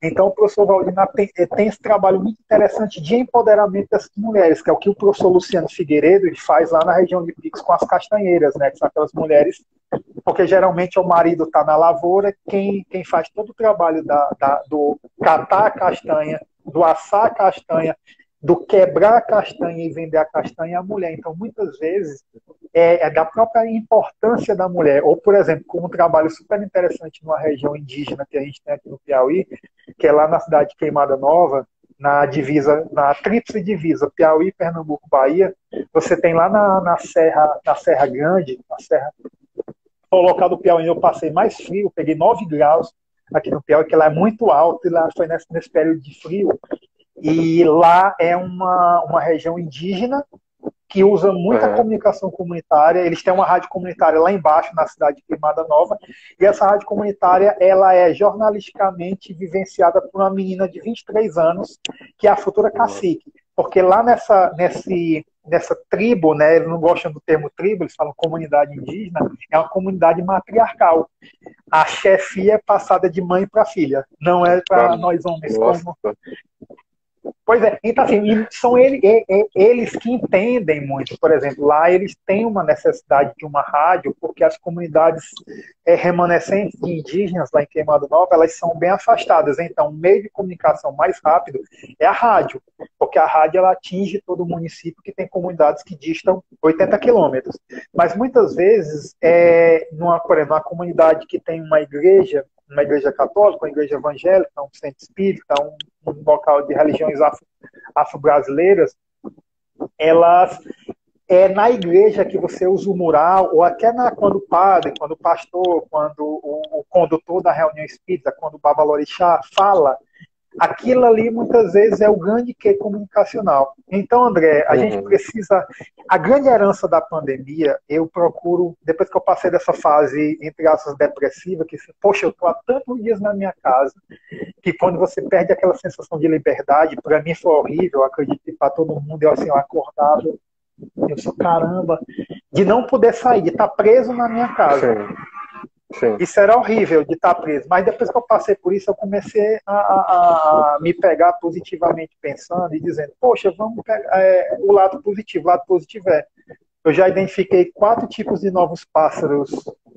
Então, o professor Valdinar tem, tem esse trabalho muito interessante de empoderamento dessas mulheres, que é o que o professor Luciano Figueiredo faz lá na região de Picos com as castanheiras, né? Que são aquelas mulheres, porque geralmente o marido está na lavoura, quem, quem faz todo o trabalho da, da, do catar a castanha, do assar a castanha, do quebrar a castanha e vender a castanha à mulher. Então, muitas vezes, é, é da própria importância da mulher. Ou, por exemplo, com um trabalho super interessante numa região indígena que a gente tem aqui no Piauí, que é lá na cidade de Queimada Nova, na divisa, na tríplice divisa, Piauí, Pernambuco, Bahia, você tem lá na, na, Serra, na Serra Grande, na Serra, no local do Piauí, eu passei mais frio, peguei nove graus aqui no Piauí, que lá é muito alto, e lá foi nesse, nesse período de frio. E lá é uma, uma região indígena que usa muita é. comunicação comunitária. Eles têm uma rádio comunitária lá embaixo, na cidade de Queimada Nova. E essa rádio comunitária, ela é jornalisticamente vivenciada por uma menina de vinte e três anos, que é a futura cacique. Porque lá nessa, nesse, nessa tribo, né, eles não gostam do termo tribo, eles falam comunidade indígena, é uma comunidade matriarcal. A chefia é passada de mãe para filha, não é para nós homens. Nossa. Como... Pois é, então assim, são ele, eles que entendem muito. Por exemplo, lá eles têm uma necessidade de uma rádio, porque as comunidades é, remanescentes de indígenas lá em Queimada Nova, elas são bem afastadas. Então, o meio de comunicação mais rápido é a rádio, porque a rádio ela atinge todo o município, que tem comunidades que distam oitenta quilômetros. Mas muitas vezes, é, numa, por exemplo, uma comunidade que tem uma igreja, uma igreja católica, uma igreja evangélica, um centro espírita, um, um local de religiões afro-brasileiras, elas é na igreja que você usa o mural, ou até na, quando o padre, quando o pastor, quando o, o condutor da reunião espírita, quando o babalorixá fala, aquilo ali muitas vezes é o grande quê comunicacional. Então, André, a uhum. gente precisa... A grande herança da pandemia, eu procuro, depois que eu passei dessa fase, entre aspas, depressiva, que, poxa, eu estou há tantos dias na minha casa, que quando você perde aquela sensação de liberdade, para mim foi horrível, eu acredito que para todo mundo, eu assim, eu acordava, eu sou caramba, de não poder sair, de estar tá preso na minha casa. Sim. Sim. Isso era horrível de estar preso, mas depois que eu passei por isso, eu comecei a, a, a me pegar positivamente pensando e dizendo, poxa, vamos pegar é, o lado positivo, o lado positivo é, eu já identifiquei quatro tipos de novos pássaros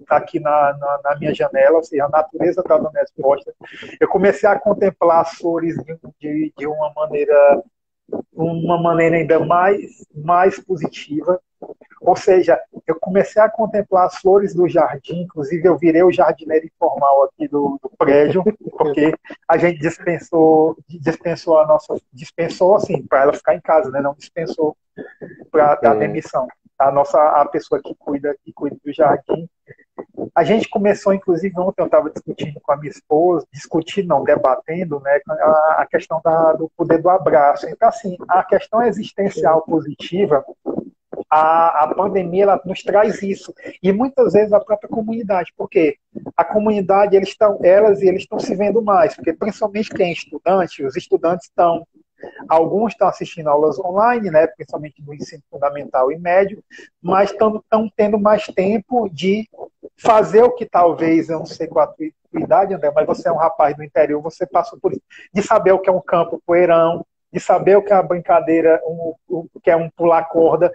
aqui na, na, na minha janela, ou seja, a natureza está dando resposta. Eu comecei a contemplar as flores de, de, de uma maneira uma maneira ainda mais, mais positiva. Ou seja, eu comecei a contemplar as flores do jardim, inclusive eu virei o jardineiro informal aqui do, do prédio, porque a gente dispensou, dispensou a nossa, dispensou assim, para ela ficar em casa, né? Não dispensou para dar demissão. A nossa, a pessoa que cuida, que cuida do jardim. A gente começou, inclusive, ontem eu estava discutindo com a minha esposa, discutindo, não, debatendo, né, a, a questão da, do poder do abraço. Então, assim, a questão existencial positiva, a, a pandemia, ela nos traz isso. E muitas vezes a própria comunidade, porque a comunidade, eles tão, elas e eles estão se vendo mais, porque principalmente quem é estudante, os estudantes estão... Alguns estão assistindo aulas online, né, principalmente no ensino fundamental e médio, mas estão tendo mais tempo de fazer o que talvez, eu não sei qual a tua idade, André, mas você é um rapaz do interior, você passou por isso, de saber o que é um campo poeirão, de saber o que é uma brincadeira, um, o que é um pular corda,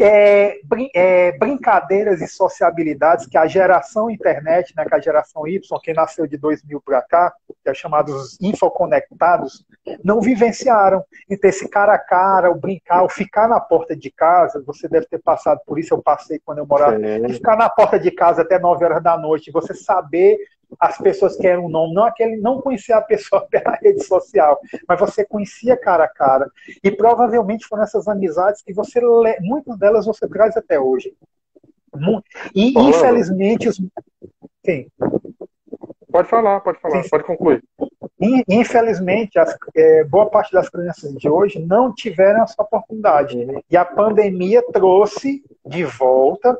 é, é, brincadeiras e sociabilidades que a geração internet, né, que a geração Y, que nasceu de dois mil para cá, que é chamados infoconectados, não vivenciaram. Então, esse cara a cara, o brincar, o ficar na porta de casa, você deve ter passado por isso, eu passei quando eu morava, de ficar na porta de casa até nove horas da noite, você saber... As pessoas querem um nome, não aquele, não conhecia a pessoa pela rede social, mas você conhecia cara a cara. E provavelmente foram essas amizades que você, muitas delas você traz até hoje. E Olá. infelizmente os... Sim. Pode falar, pode falar, sim, sim. Pode concluir. Infelizmente, as, é, boa parte das crianças de hoje não tiveram essa oportunidade. Uhum. E a pandemia trouxe de volta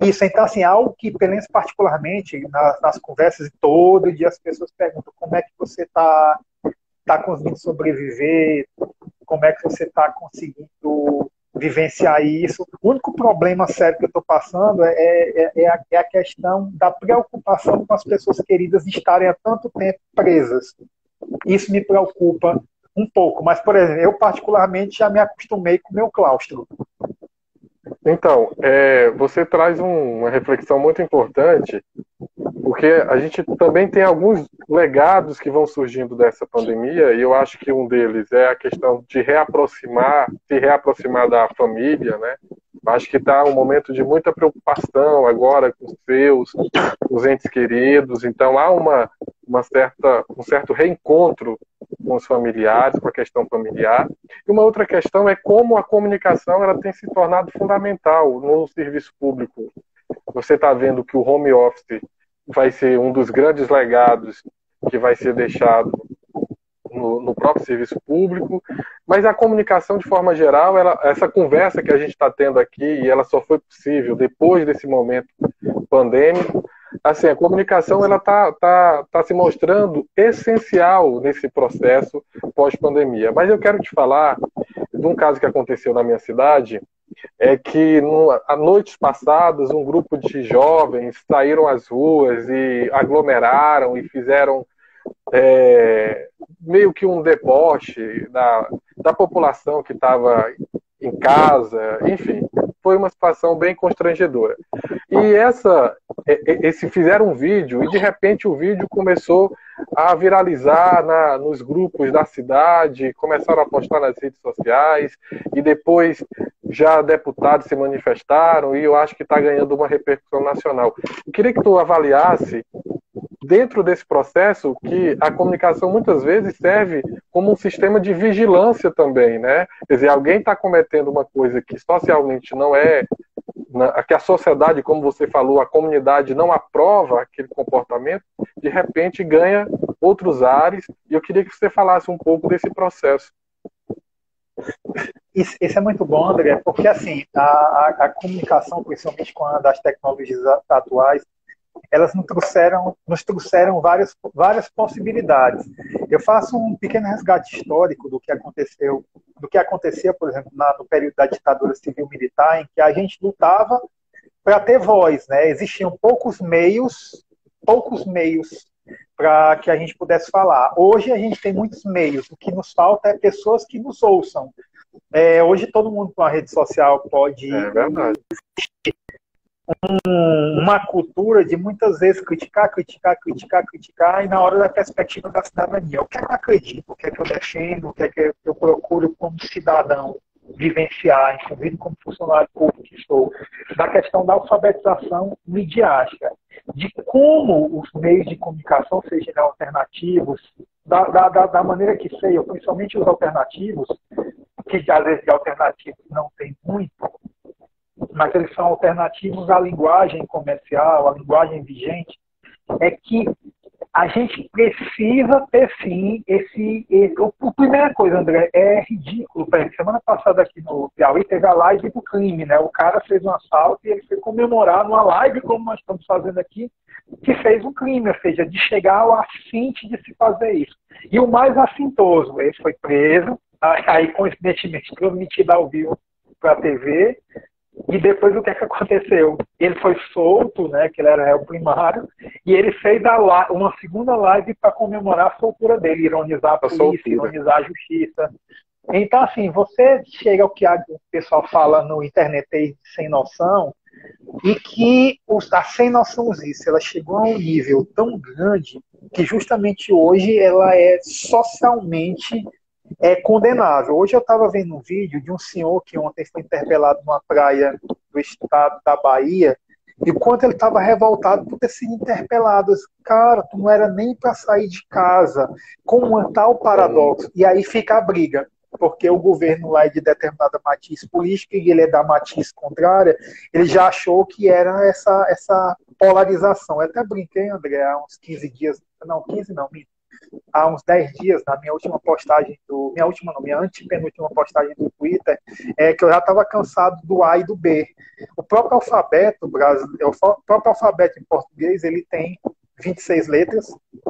isso. Então, assim, algo que, pelo menos particularmente, nas, nas conversas todo dia as pessoas perguntam como é que você está tá conseguindo sobreviver, como é que você está conseguindo vivenciar isso. O único problema sério que eu estou passando é, é, é, a, é a questão da preocupação com as pessoas queridas estarem há tanto tempo presas. Isso me preocupa um pouco, mas, por exemplo, eu particularmente já me acostumei com o meu claustro. Então, é, você traz um, uma reflexão muito importante, porque a gente também tem alguns legados que vão surgindo dessa pandemia, e eu acho que um deles é a questão de reaproximar, se reaproximar da família, né? Acho que está um momento de muita preocupação agora com os seus, com os entes queridos, então há uma, uma certa, um certo reencontro com os familiares, com a questão familiar. E uma outra questão é como a comunicação ela tem se tornado fundamental no serviço público. Você está vendo que o home office vai ser um dos grandes legados que vai ser deixado no, no próprio serviço público, mas a comunicação de forma geral, ela, essa conversa que a gente está tendo aqui, e ela só foi possível depois desse momento pandêmico, assim, a comunicação ela tá, tá, tá se mostrando essencial nesse processo pós-pandemia. Mas eu quero te falar de um caso que aconteceu na minha cidade, é que há noites passadas um grupo de jovens saíram às ruas e aglomeraram e fizeram é, meio que um deboche da, da população que estava em casa, enfim, foi uma situação bem constrangedora. E essa, esse, fizeram um vídeo e de repente o vídeo começou a viralizar na, nos grupos da cidade, começaram a postar nas redes sociais e depois já deputados se manifestaram e eu acho que está ganhando uma repercussão nacional. Queria que tu avaliasse dentro desse processo que a comunicação muitas vezes serve como um sistema de vigilância também, né? Quer dizer, alguém está cometendo uma coisa que socialmente não é, que a sociedade, como você falou, a comunidade não aprova aquele comportamento, de repente ganha outros ares, e eu queria que você falasse um pouco desse processo. Isso, isso é muito bom, André, porque assim, a, a, a comunicação, principalmente com a das tecnologias atuais, elas nos trouxeram, nos trouxeram várias, várias possibilidades. Eu faço um pequeno resgate histórico do que aconteceu, do que acontecia, por exemplo, na, no período da ditadura civil-militar, em que a gente lutava para ter voz, né? Existiam poucos meios, poucos meios para que a gente pudesse falar. Hoje a gente tem muitos meios, o que nos falta é pessoas que nos ouçam. É, hoje todo mundo com a rede social pode... É verdade. Um, uma cultura de muitas vezes criticar, criticar, criticar, criticar e na hora da perspectiva da cidadania. O que é que eu acredito? O que é que eu defendo? O que é que eu procuro como cidadão vivenciar, inclusive como funcionário público que estou? Da questão da alfabetização midiática, de como os meios de comunicação, sejam alternativos, da, da, da maneira que sejam, principalmente os alternativos, que às vezes de alternativos não tem muito, mas eles são alternativos à linguagem comercial, à linguagem vigente, é que a gente precisa ter, sim, esse... esse a primeira coisa, André, é ridículo. Semana passada aqui no Piauí teve a live do crime, né? O cara fez um assalto e ele foi comemorar numa live, como nós estamos fazendo aqui, que fez um crime, ou seja, de chegar ao acinte de se fazer isso. E o mais assintoso, ele foi preso, aí, coincidentemente, transmitido ao vivo para a T V... E depois o que é que aconteceu? Ele foi solto, né, que ele era réu primário, e ele fez a uma segunda live para comemorar a soltura dele, ironizar a polícia, ironizar a justiça. Então, assim, você chega ao que o pessoal fala no internet sem noção, e que a sem noçãozice, ela chegou a um nível tão grande que justamente hoje ela é socialmente... é condenável. Hoje eu estava vendo um vídeo de um senhor que ontem foi interpelado numa praia do estado da Bahia, e o quanto ele estava revoltado por ter sido interpelado. Eu disse, cara, tu não era nem para sair de casa, com um tal paradoxo. E aí fica a briga, porque o governo lá é de determinada matiz política e ele é da matiz contrária, ele já achou que era essa, essa polarização. Eu até brinquei, André, há uns quinze dias, não, quinze não, minto. Há uns dez dias, na minha última postagem do, minha última não, minha antepenúltima postagem do Twitter, é que eu já estava cansado do A e do B. O próprio alfabeto brasileiro, o próprio alfabeto em português, ele tem vinte e seis letras,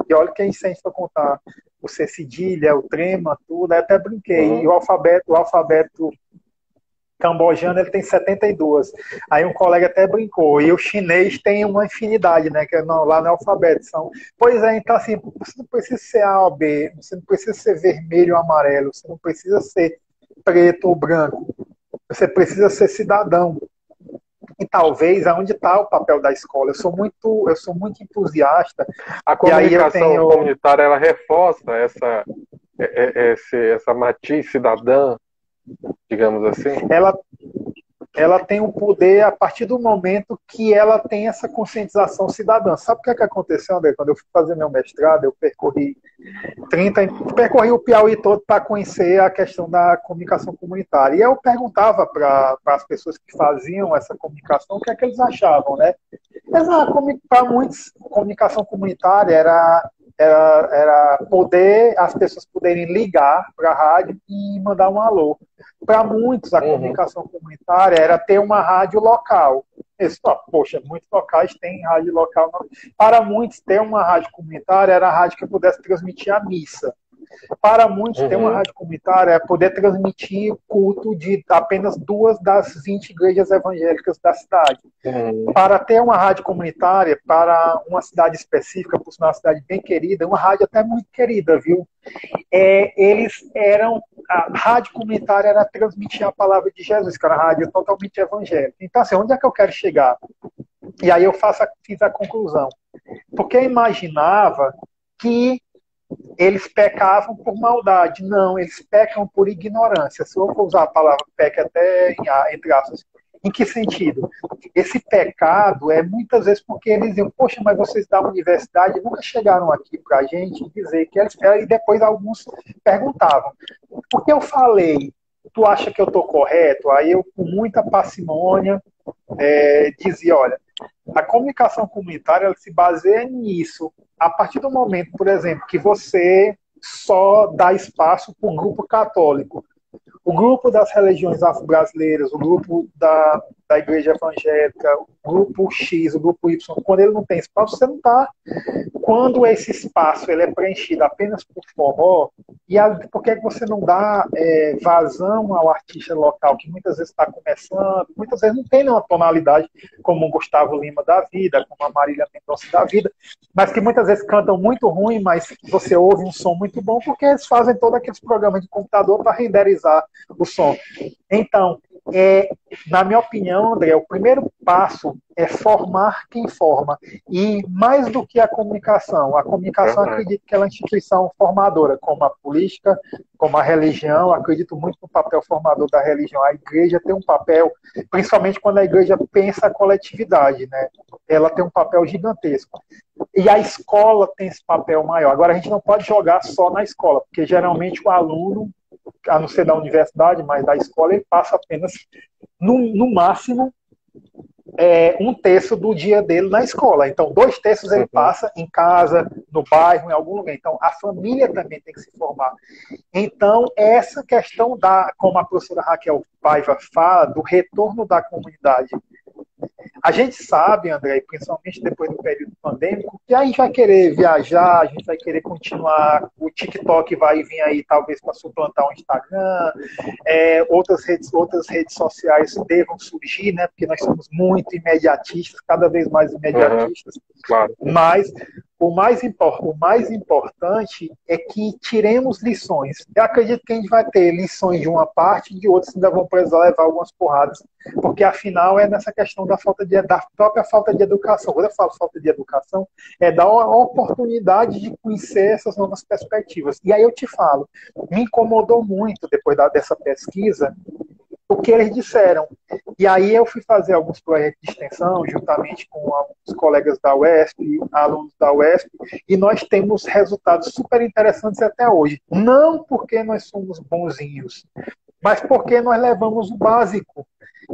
e olha quem sente para contar o C cedilha, o trema, tudo, eu até brinquei. Uhum. E o alfabeto, o alfabeto cambojano, ele tem setenta e duas. Aí um colega até brincou. E o chinês tem uma infinidade, né? Que não, lá no alfabeto são... Pois é, então assim, você não precisa ser A ou B, você não precisa ser vermelho ou amarelo, você não precisa ser preto ou branco, você precisa ser cidadão. E talvez, aonde está o papel da escola? Eu sou muito, eu sou muito entusiasta. A comunicação aí tenho... comunitária, ela reforça essa, essa, essa matiz cidadã, digamos assim? Ela, ela tem um poder a partir do momento que ela tem essa conscientização cidadã. Sabe o que é que aconteceu, André? Quando eu fui fazer meu mestrado, eu percorri, trinta, percorri o Piauí todo para conhecer a questão da comunicação comunitária. E eu perguntava para as pessoas que faziam essa comunicação o que é que eles achavam, né? Mas para muitos, comunicação comunitária era... Era, era poder, as pessoas poderem ligar para a rádio e mandar um alô. Para muitos, a uhum. comunicação comunitária era ter uma rádio local. Isso, ó, poxa, muitos locais têm rádio local. Para muitos, ter uma rádio comunitária era a rádio que pudesse transmitir a missa. Para muitos, uhum. ter uma rádio comunitária é poder transmitir culto de apenas duas das vinte igrejas evangélicas da cidade. Uhum. Para ter uma rádio comunitária, para uma cidade específica, por sinal, uma cidade bem querida, uma rádio até muito querida, viu? É, eles eram... A rádio comunitária era transmitir a palavra de Jesus, que era uma rádio totalmente evangélica. Então, assim, onde é que eu quero chegar? E aí eu faço a, fiz a conclusão. Porque eu imaginava que eles pecavam por maldade. Não, eles pecam por ignorância. Se eu for usar a palavra peca até em, entre aspas. Em que sentido? Esse pecado é muitas vezes porque eles dizem, poxa, mas vocês da universidade nunca chegaram aqui pra gente dizer que eles... E depois alguns perguntavam, por que eu falei? Tu acha que eu tô correto? Aí eu, com muita parcimônia, é, dizia, olha, a comunicação comunitária ela se baseia nisso. A partir do momento, por exemplo, que você só dá espaço para o grupo católico, o grupo das religiões afro-brasileiras, o grupo da, da igreja evangélica, o grupo X, o grupo Y, quando ele não tem espaço, você não está. Quando esse espaço ele é preenchido apenas por forró, e a, por que você não dá é, vazão ao artista local, que muitas vezes está começando, muitas vezes não tem nenhuma tonalidade, como o Gustavo Lima da vida, como a Marília Mendonça da vida, mas que muitas vezes cantam muito ruim, mas você ouve um som muito bom, porque eles fazem todos aqueles programas de computador para renderizar o som. Então, é, na minha opinião, André, o primeiro passo é formar quem forma. E mais do que a comunicação, a comunicação, uhum. acredito que ela é uma instituição formadora, como a política, como a religião. Acredito muito no papel formador da religião. A igreja tem um papel, principalmente quando a igreja pensa a coletividade, né? Ela tem um papel gigantesco. E a escola tem esse papel maior. Agora, a gente não pode jogar só na escola, porque geralmente o aluno, a não ser da universidade, mas da escola, ele passa apenas, no, no máximo, é, um terço do dia dele na escola. Então, dois terços ele passa em casa, no bairro, em algum lugar. Então, a família também tem que se formar. Então, essa questão da, como a professora Raquel Paiva fala, do retorno da comunidade. A gente sabe, André, principalmente depois do período pandêmico, que a gente vai querer viajar, a gente vai querer continuar, o TikTok vai vir aí talvez para suplantar o Instagram, é, outras, redes, outras redes sociais devam surgir, né? Porque nós somos muito imediatistas, cada vez mais imediatistas, uhum, claro. Mas o mais, o mais importante é que tiremos lições. Eu acredito que a gente vai ter lições de uma parte e de outra, ainda vão precisar levar algumas porradas, porque afinal é nessa questão da falta de, da própria falta de educação. Quando eu falo falta de educação, é dar a oportunidade de conhecer essas novas perspectivas. E aí eu te falo, me incomodou muito depois da, dessa pesquisa o que eles disseram. E aí eu fui fazer alguns projetos de extensão juntamente com alguns colegas da U E S P, alunos da U E S P, e nós temos resultados super interessantes até hoje. Não porque nós somos bonzinhos, mas porque nós levamos o básico.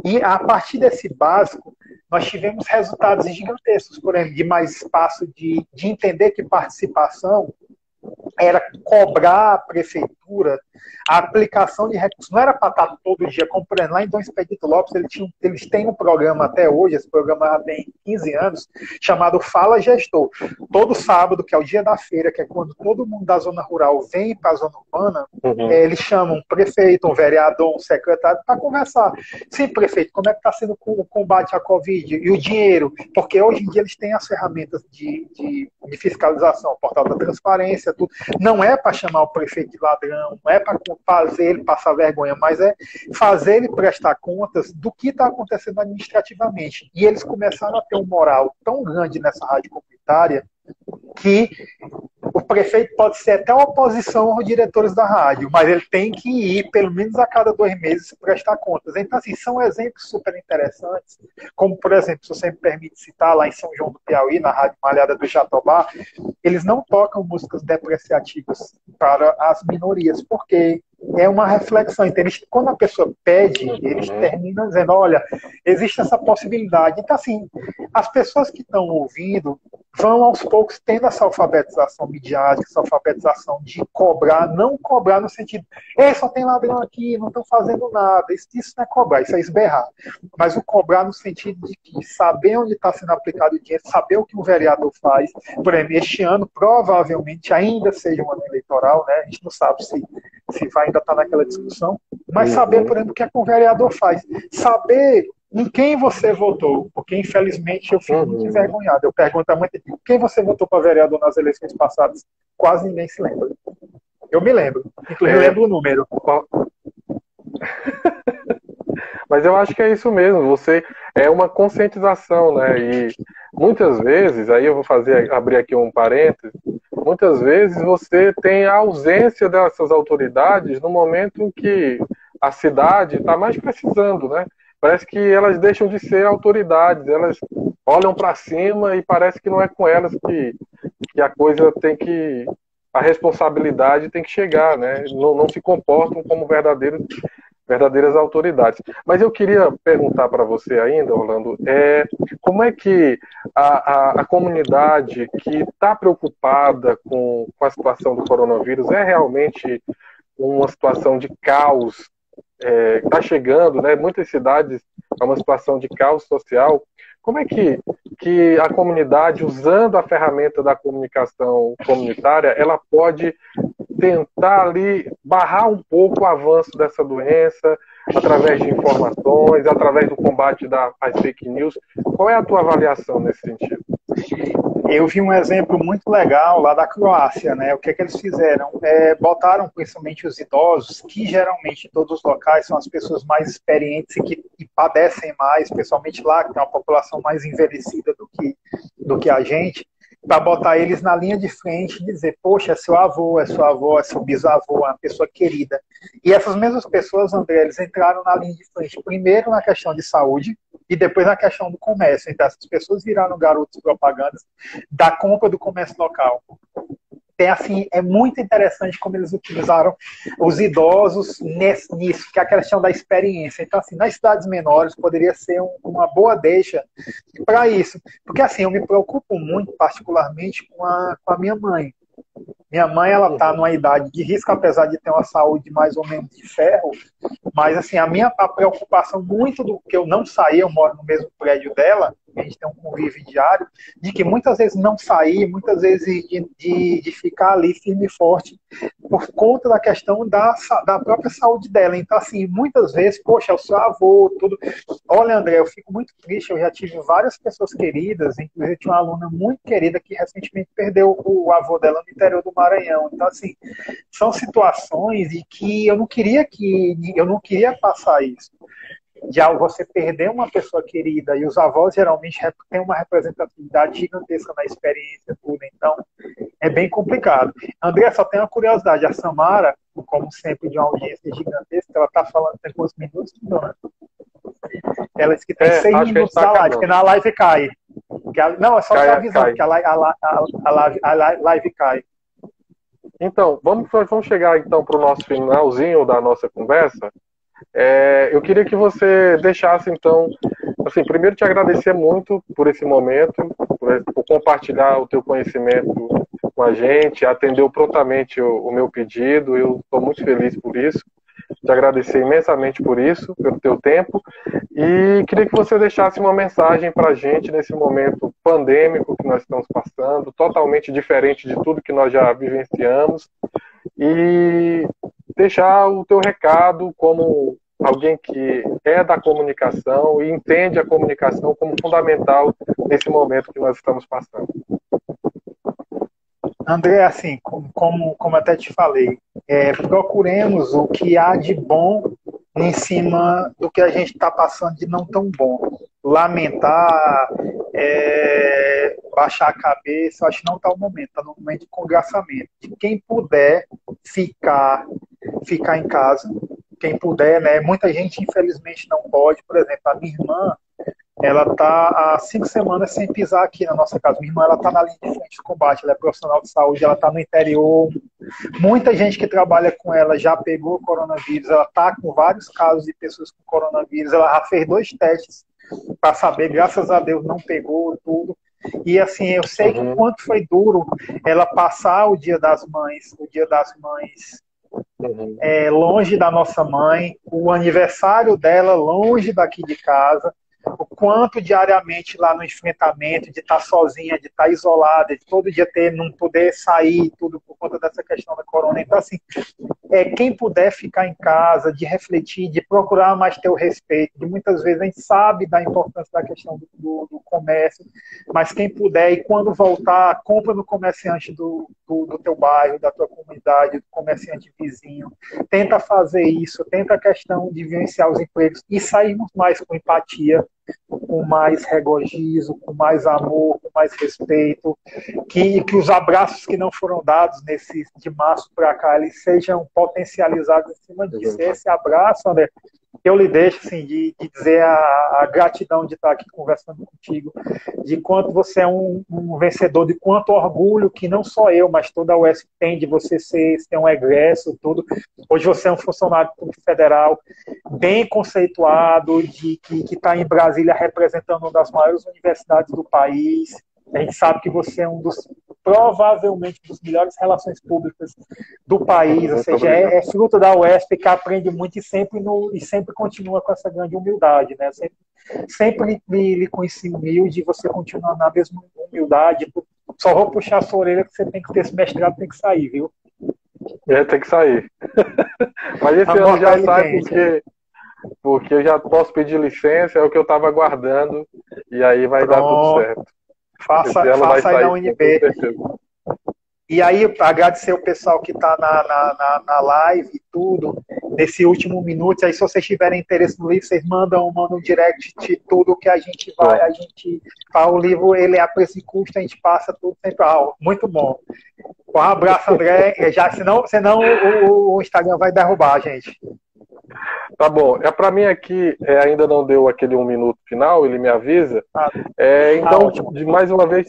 E a partir desse básico, nós tivemos resultados gigantescos, por exemplo, de mais espaço, de, de entender que participação era cobrar a prefeitura a aplicação de recursos. Não era para estar todo dia comprando. Lá em Dom Expedito Lopes, ele tinha, eles têm um programa até hoje, esse programa já tem quinze anos, chamado Fala Gestor. Todo sábado, que é o dia da feira, que é quando todo mundo da zona rural vem para a zona urbana, uhum. é, eles chamam um prefeito, um vereador, um secretário, para conversar. Sim, prefeito, como é que está sendo o combate à Covid? E o dinheiro? Porque hoje em dia eles têm as ferramentas de, de, de fiscalização, o portal da transparência, tudo. Não é para chamar o prefeito de ladrão, não é para fazer ele passar vergonha, mas é fazer ele prestar contas do que está acontecendo administrativamente. E eles começaram a ter um moral tão grande nessa rádio comunitária que o prefeito pode ser até uma oposição aos diretores da rádio, mas ele tem que ir pelo menos a cada dois meses prestar contas. Então, assim, são exemplos super interessantes, como, por exemplo, se você me permite citar, lá em São João do Piauí, na Rádio Malhada do Jatobá, eles não tocam músicas depreciativas para as minorias, porque é uma reflexão. Então, eles, quando a pessoa pede, eles terminam dizendo, olha, existe essa possibilidade. Então, assim, as pessoas que estão ouvindo vão aos poucos tendo essa alfabetização midiática, essa alfabetização de cobrar, não cobrar no sentido, ei, só tem ladrão aqui, não estão fazendo nada, isso, isso não é cobrar, isso é esberrar, mas o cobrar no sentido de que saber onde está sendo aplicado o dinheiro, saber o que o vereador faz. Por exemplo, este ano provavelmente ainda seja um ano eleitoral, eleitoral, né? A gente não sabe se, se vai ainda estar naquela discussão, mas saber, por exemplo, o que é que o vereador faz, saber em quem você votou, porque infelizmente eu fico muito envergonhado, eu pergunto a muita gente, quem você votou para vereador nas eleições passadas, quase ninguém se lembra. Eu me lembro, inclusive eu lembro o número. Mas eu acho que é isso mesmo, você é uma conscientização, né? E muitas vezes, aí eu vou fazer abrir aqui um parênteses, muitas vezes você tem a ausência dessas autoridades no momento que a cidade está mais precisando, né? Parece que elas deixam de ser autoridades, elas olham para cima e parece que não é com elas que, que a coisa tem que... a responsabilidade tem que chegar, né? Não, não se comportam como verdadeiros... verdadeiras autoridades. Mas eu queria perguntar para você ainda, Orlando, é, como é que a, a, a comunidade que está preocupada com, com a situação do coronavírus é realmente uma situação de caos, está é, chegando, né? Muitas cidades é uma situação de caos social. Como é que, que a comunidade, usando a ferramenta da comunicação comunitária, ela pode tentar ali barrar um pouco o avanço dessa doença, através de informações, através do combate da, às fake news? Qual é a tua avaliação nesse sentido? Eu vi um exemplo muito legal lá da Croácia, né? O que é que eles fizeram? É, botaram principalmente os idosos, que geralmente em todos os locais são as pessoas mais experientes e que e padecem mais, principalmente lá, que tem uma população mais envelhecida do que, do que a gente, para botar eles na linha de frente e dizer, poxa, é seu avô, é sua avó, é seu bisavô, é uma pessoa querida. E essas mesmas pessoas, André, eles entraram na linha de frente, primeiro na questão de saúde e depois na questão do comércio. Então essas pessoas viraram garotos propagandas da compra do comércio local. Tem, assim, é muito interessante como eles utilizaram os idosos nesse, nisso, que é a questão da experiência. Então, assim, nas cidades menores poderia ser um, uma boa deixa para isso. Porque, assim, eu me preocupo muito, particularmente, com a, com a minha mãe. Minha mãe, ela está numa idade de risco, apesar de ter uma saúde mais ou menos de ferro, mas, assim, a minha a preocupação muito do que eu não saí, eu moro no mesmo prédio dela, a gente tem um convívio diário, de que muitas vezes não sair, muitas vezes de, de, de ficar ali firme e forte por conta da questão da, da própria saúde dela. Então, assim, muitas vezes, poxa, é o seu avô, tudo. Olha, André, eu fico muito triste, eu já tive várias pessoas queridas, inclusive tinha uma aluna muito querida que recentemente perdeu o avô dela no interior do Maranhão. Então, assim, são situações em que eu não queria que, eu não queria passar isso. Já você perder uma pessoa querida, e os avós geralmente têm uma representatividade gigantesca na experiência, tudo, então é bem complicado. André, só tem uma curiosidade, a Samara, como sempre de uma audiência gigantesca, ela está falando tem quantos minutos? Não, ela disse que tem é, seis minutos da live, porque na live cai. Não, é só te avisar que a live, a, a, a live cai. Então, vamos, vamos chegar então para o nosso finalzinho da nossa conversa. É, eu queria que você deixasse então, assim, primeiro te agradecer muito por esse momento, por, por compartilhar o teu conhecimento com a gente, atendeu prontamente o, o meu pedido, eu estou muito feliz por isso, te agradecer imensamente por isso, pelo teu tempo, e queria que você deixasse uma mensagem para a gente nesse momento pandêmico que nós estamos passando, totalmente diferente de tudo que nós já vivenciamos, e deixar o teu recado como alguém que é da comunicação e entende a comunicação como fundamental nesse momento que nós estamos passando. André, assim, como, como até te falei, é, procuremos o que há de bom em cima do que a gente está passando de não tão bom. Lamentar, é, baixar a cabeça, acho que não está o momento, está no momento de congraçamento. Quem puder ficar, ficar em casa, quem puder, né? Muita gente infelizmente não pode, por exemplo, a minha irmã, ela está há cinco semanas sem pisar aqui na nossa casa. Minha irmã, ela está na linha de frente de combate, ela é profissional de saúde, ela está no interior. Muita gente que trabalha com ela já pegou coronavírus, ela está com vários casos de pessoas com coronavírus, ela já fez dois testes para saber, graças a Deus não pegou tudo. E assim, eu sei que o quanto foi duro ela passar o Dia das Mães, o Dia das Mães é, longe da nossa mãe, o aniversário dela longe daqui de casa, o quanto diariamente lá no enfrentamento, de estar sozinha, de estar isolada, de todo dia ter, não poder sair, tudo por conta dessa questão da corona. Então, assim, é, quem puder ficar em casa, de refletir, de procurar mais ter o respeito, de muitas vezes a gente sabe da importância da questão do, do, do comércio, mas quem puder, e quando voltar, compra no comerciante do, do, do teu bairro, da tua comunidade, do comerciante vizinho, tenta fazer isso, tenta a questão de vivenciar os empregos e sairmos mais com empatia, com mais regozijo, com mais amor, com mais respeito, que, que os abraços que não foram dados nesse de março para cá, eles sejam potencializados em cima disso. Esse abraço, André, eu lhe deixo assim, de, de dizer a, a gratidão de estar aqui conversando contigo, de quanto você é um, um vencedor, de quanto orgulho que não só eu, mas toda a U E S P tem de você ser, ser um egresso, tudo. Hoje você é um funcionário público federal bem conceituado, de, que está em Brasília representando uma das maiores universidades do país. A gente sabe que você é um dos, provavelmente, dos melhores relações públicas do país, muito ou seja, é, é fruto da U E S P, que aprende muito e sempre, no, e sempre continua com essa grande humildade, né? Sempre, sempre me, me conheci humilde e você continua na mesma humildade. Só vou puxar a sua orelha que você tem que ter esse mestrado, tem que sair, viu? É, tem que sair. Mas esse ano já sai porque... porque eu já posso pedir licença, é o que eu estava aguardando, e aí vai Pronto. dar tudo certo. Faça, faça aí na U N B. E aí, agradecer o pessoal que está na, na, na, na live e tudo, nesse último minuto. Aí, se vocês tiverem interesse no livro, vocês mandam, mandam um direct de tudo que a gente vai, a gente... Tá, o livro, ele é a preço e custo, a gente passa tudo sempre. Ah, muito bom. Um abraço, André. Já, senão senão o, o Instagram vai derrubar a gente. Tá bom, é, para mim aqui é, ainda não deu aquele um minuto final, ele me avisa. Ah, é, então, tá de, mais uma vez,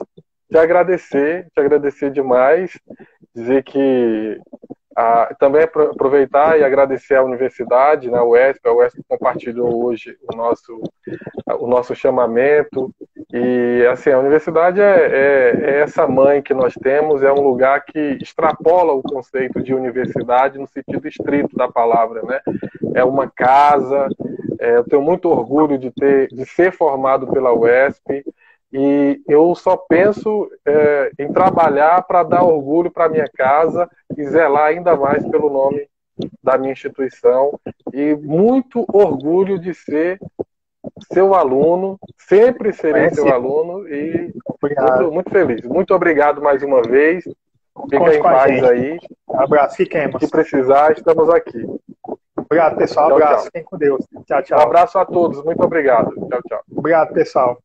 te agradecer, te agradecer demais, dizer que ah, também aproveitar e agradecer à universidade, né, a U E S P, a U E S P compartilhou hoje o nosso, o nosso chamamento. E assim, a universidade é, é, é essa mãe que nós temos, é um lugar que extrapola o conceito de universidade no sentido estrito da palavra, né? É uma casa, é, eu tenho muito orgulho de, ter, de ser formado pela U E S P e eu só penso é, em trabalhar para dar orgulho para a minha casa e zelar ainda mais pelo nome da minha instituição e muito orgulho de ser seu aluno, sempre serei seu aluno e muito, muito feliz. Muito obrigado mais uma vez. Fiquem em paz aí. Abraço, fiquemos. Se precisar, estamos aqui. Obrigado, pessoal. Abraço, fiquem com Deus. Tchau, tchau. Um abraço a todos, muito obrigado. Tchau, tchau. Obrigado, pessoal.